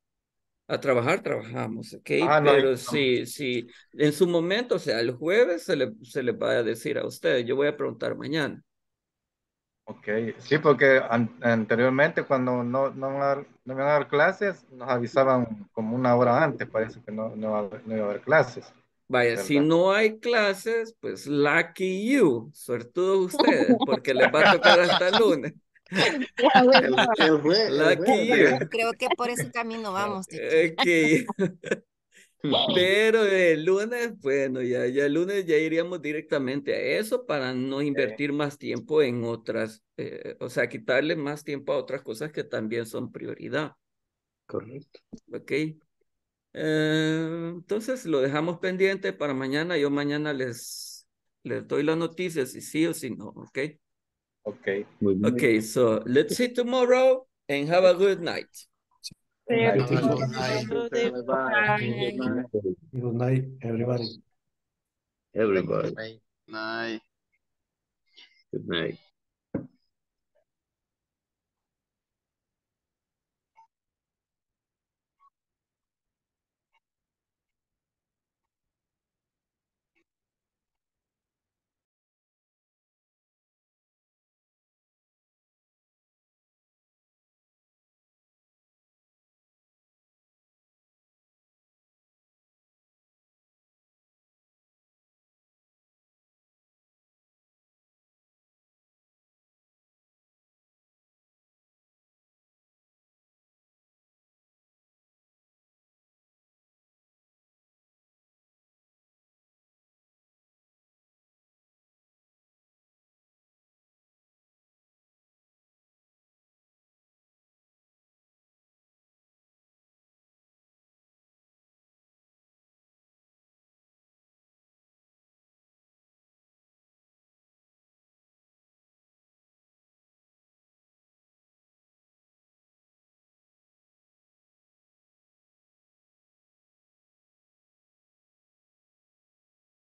A trabajar, trabajamos, ¿ok? Ah, no, pero no. Sí, en su momento, o sea, el jueves se le va a decir a ustedes, yo voy a preguntar mañana. Ok, sí, porque anteriormente cuando no me van a dar clases, nos avisaban como una hora antes, parece que no iba a haber clases. Vaya, ¿verdad? Si no hay clases, pues lucky you, suertudos ustedes, porque les va a tocar hasta el lunes. El creo que por ese camino vamos. Okay. Pero el lunes, bueno, ya el lunes ya iríamos directamente a eso para no invertir más tiempo en otras, o sea, quitarle más tiempo a otras cosas que también son prioridad. Correcto. Ok. Entonces lo dejamos pendiente para mañana. Yo mañana les doy la noticia si sí o si no, ok. Okay. Okay, so let's see tomorrow and have a good night. Good night, everybody. Everybody. Good night. Good night.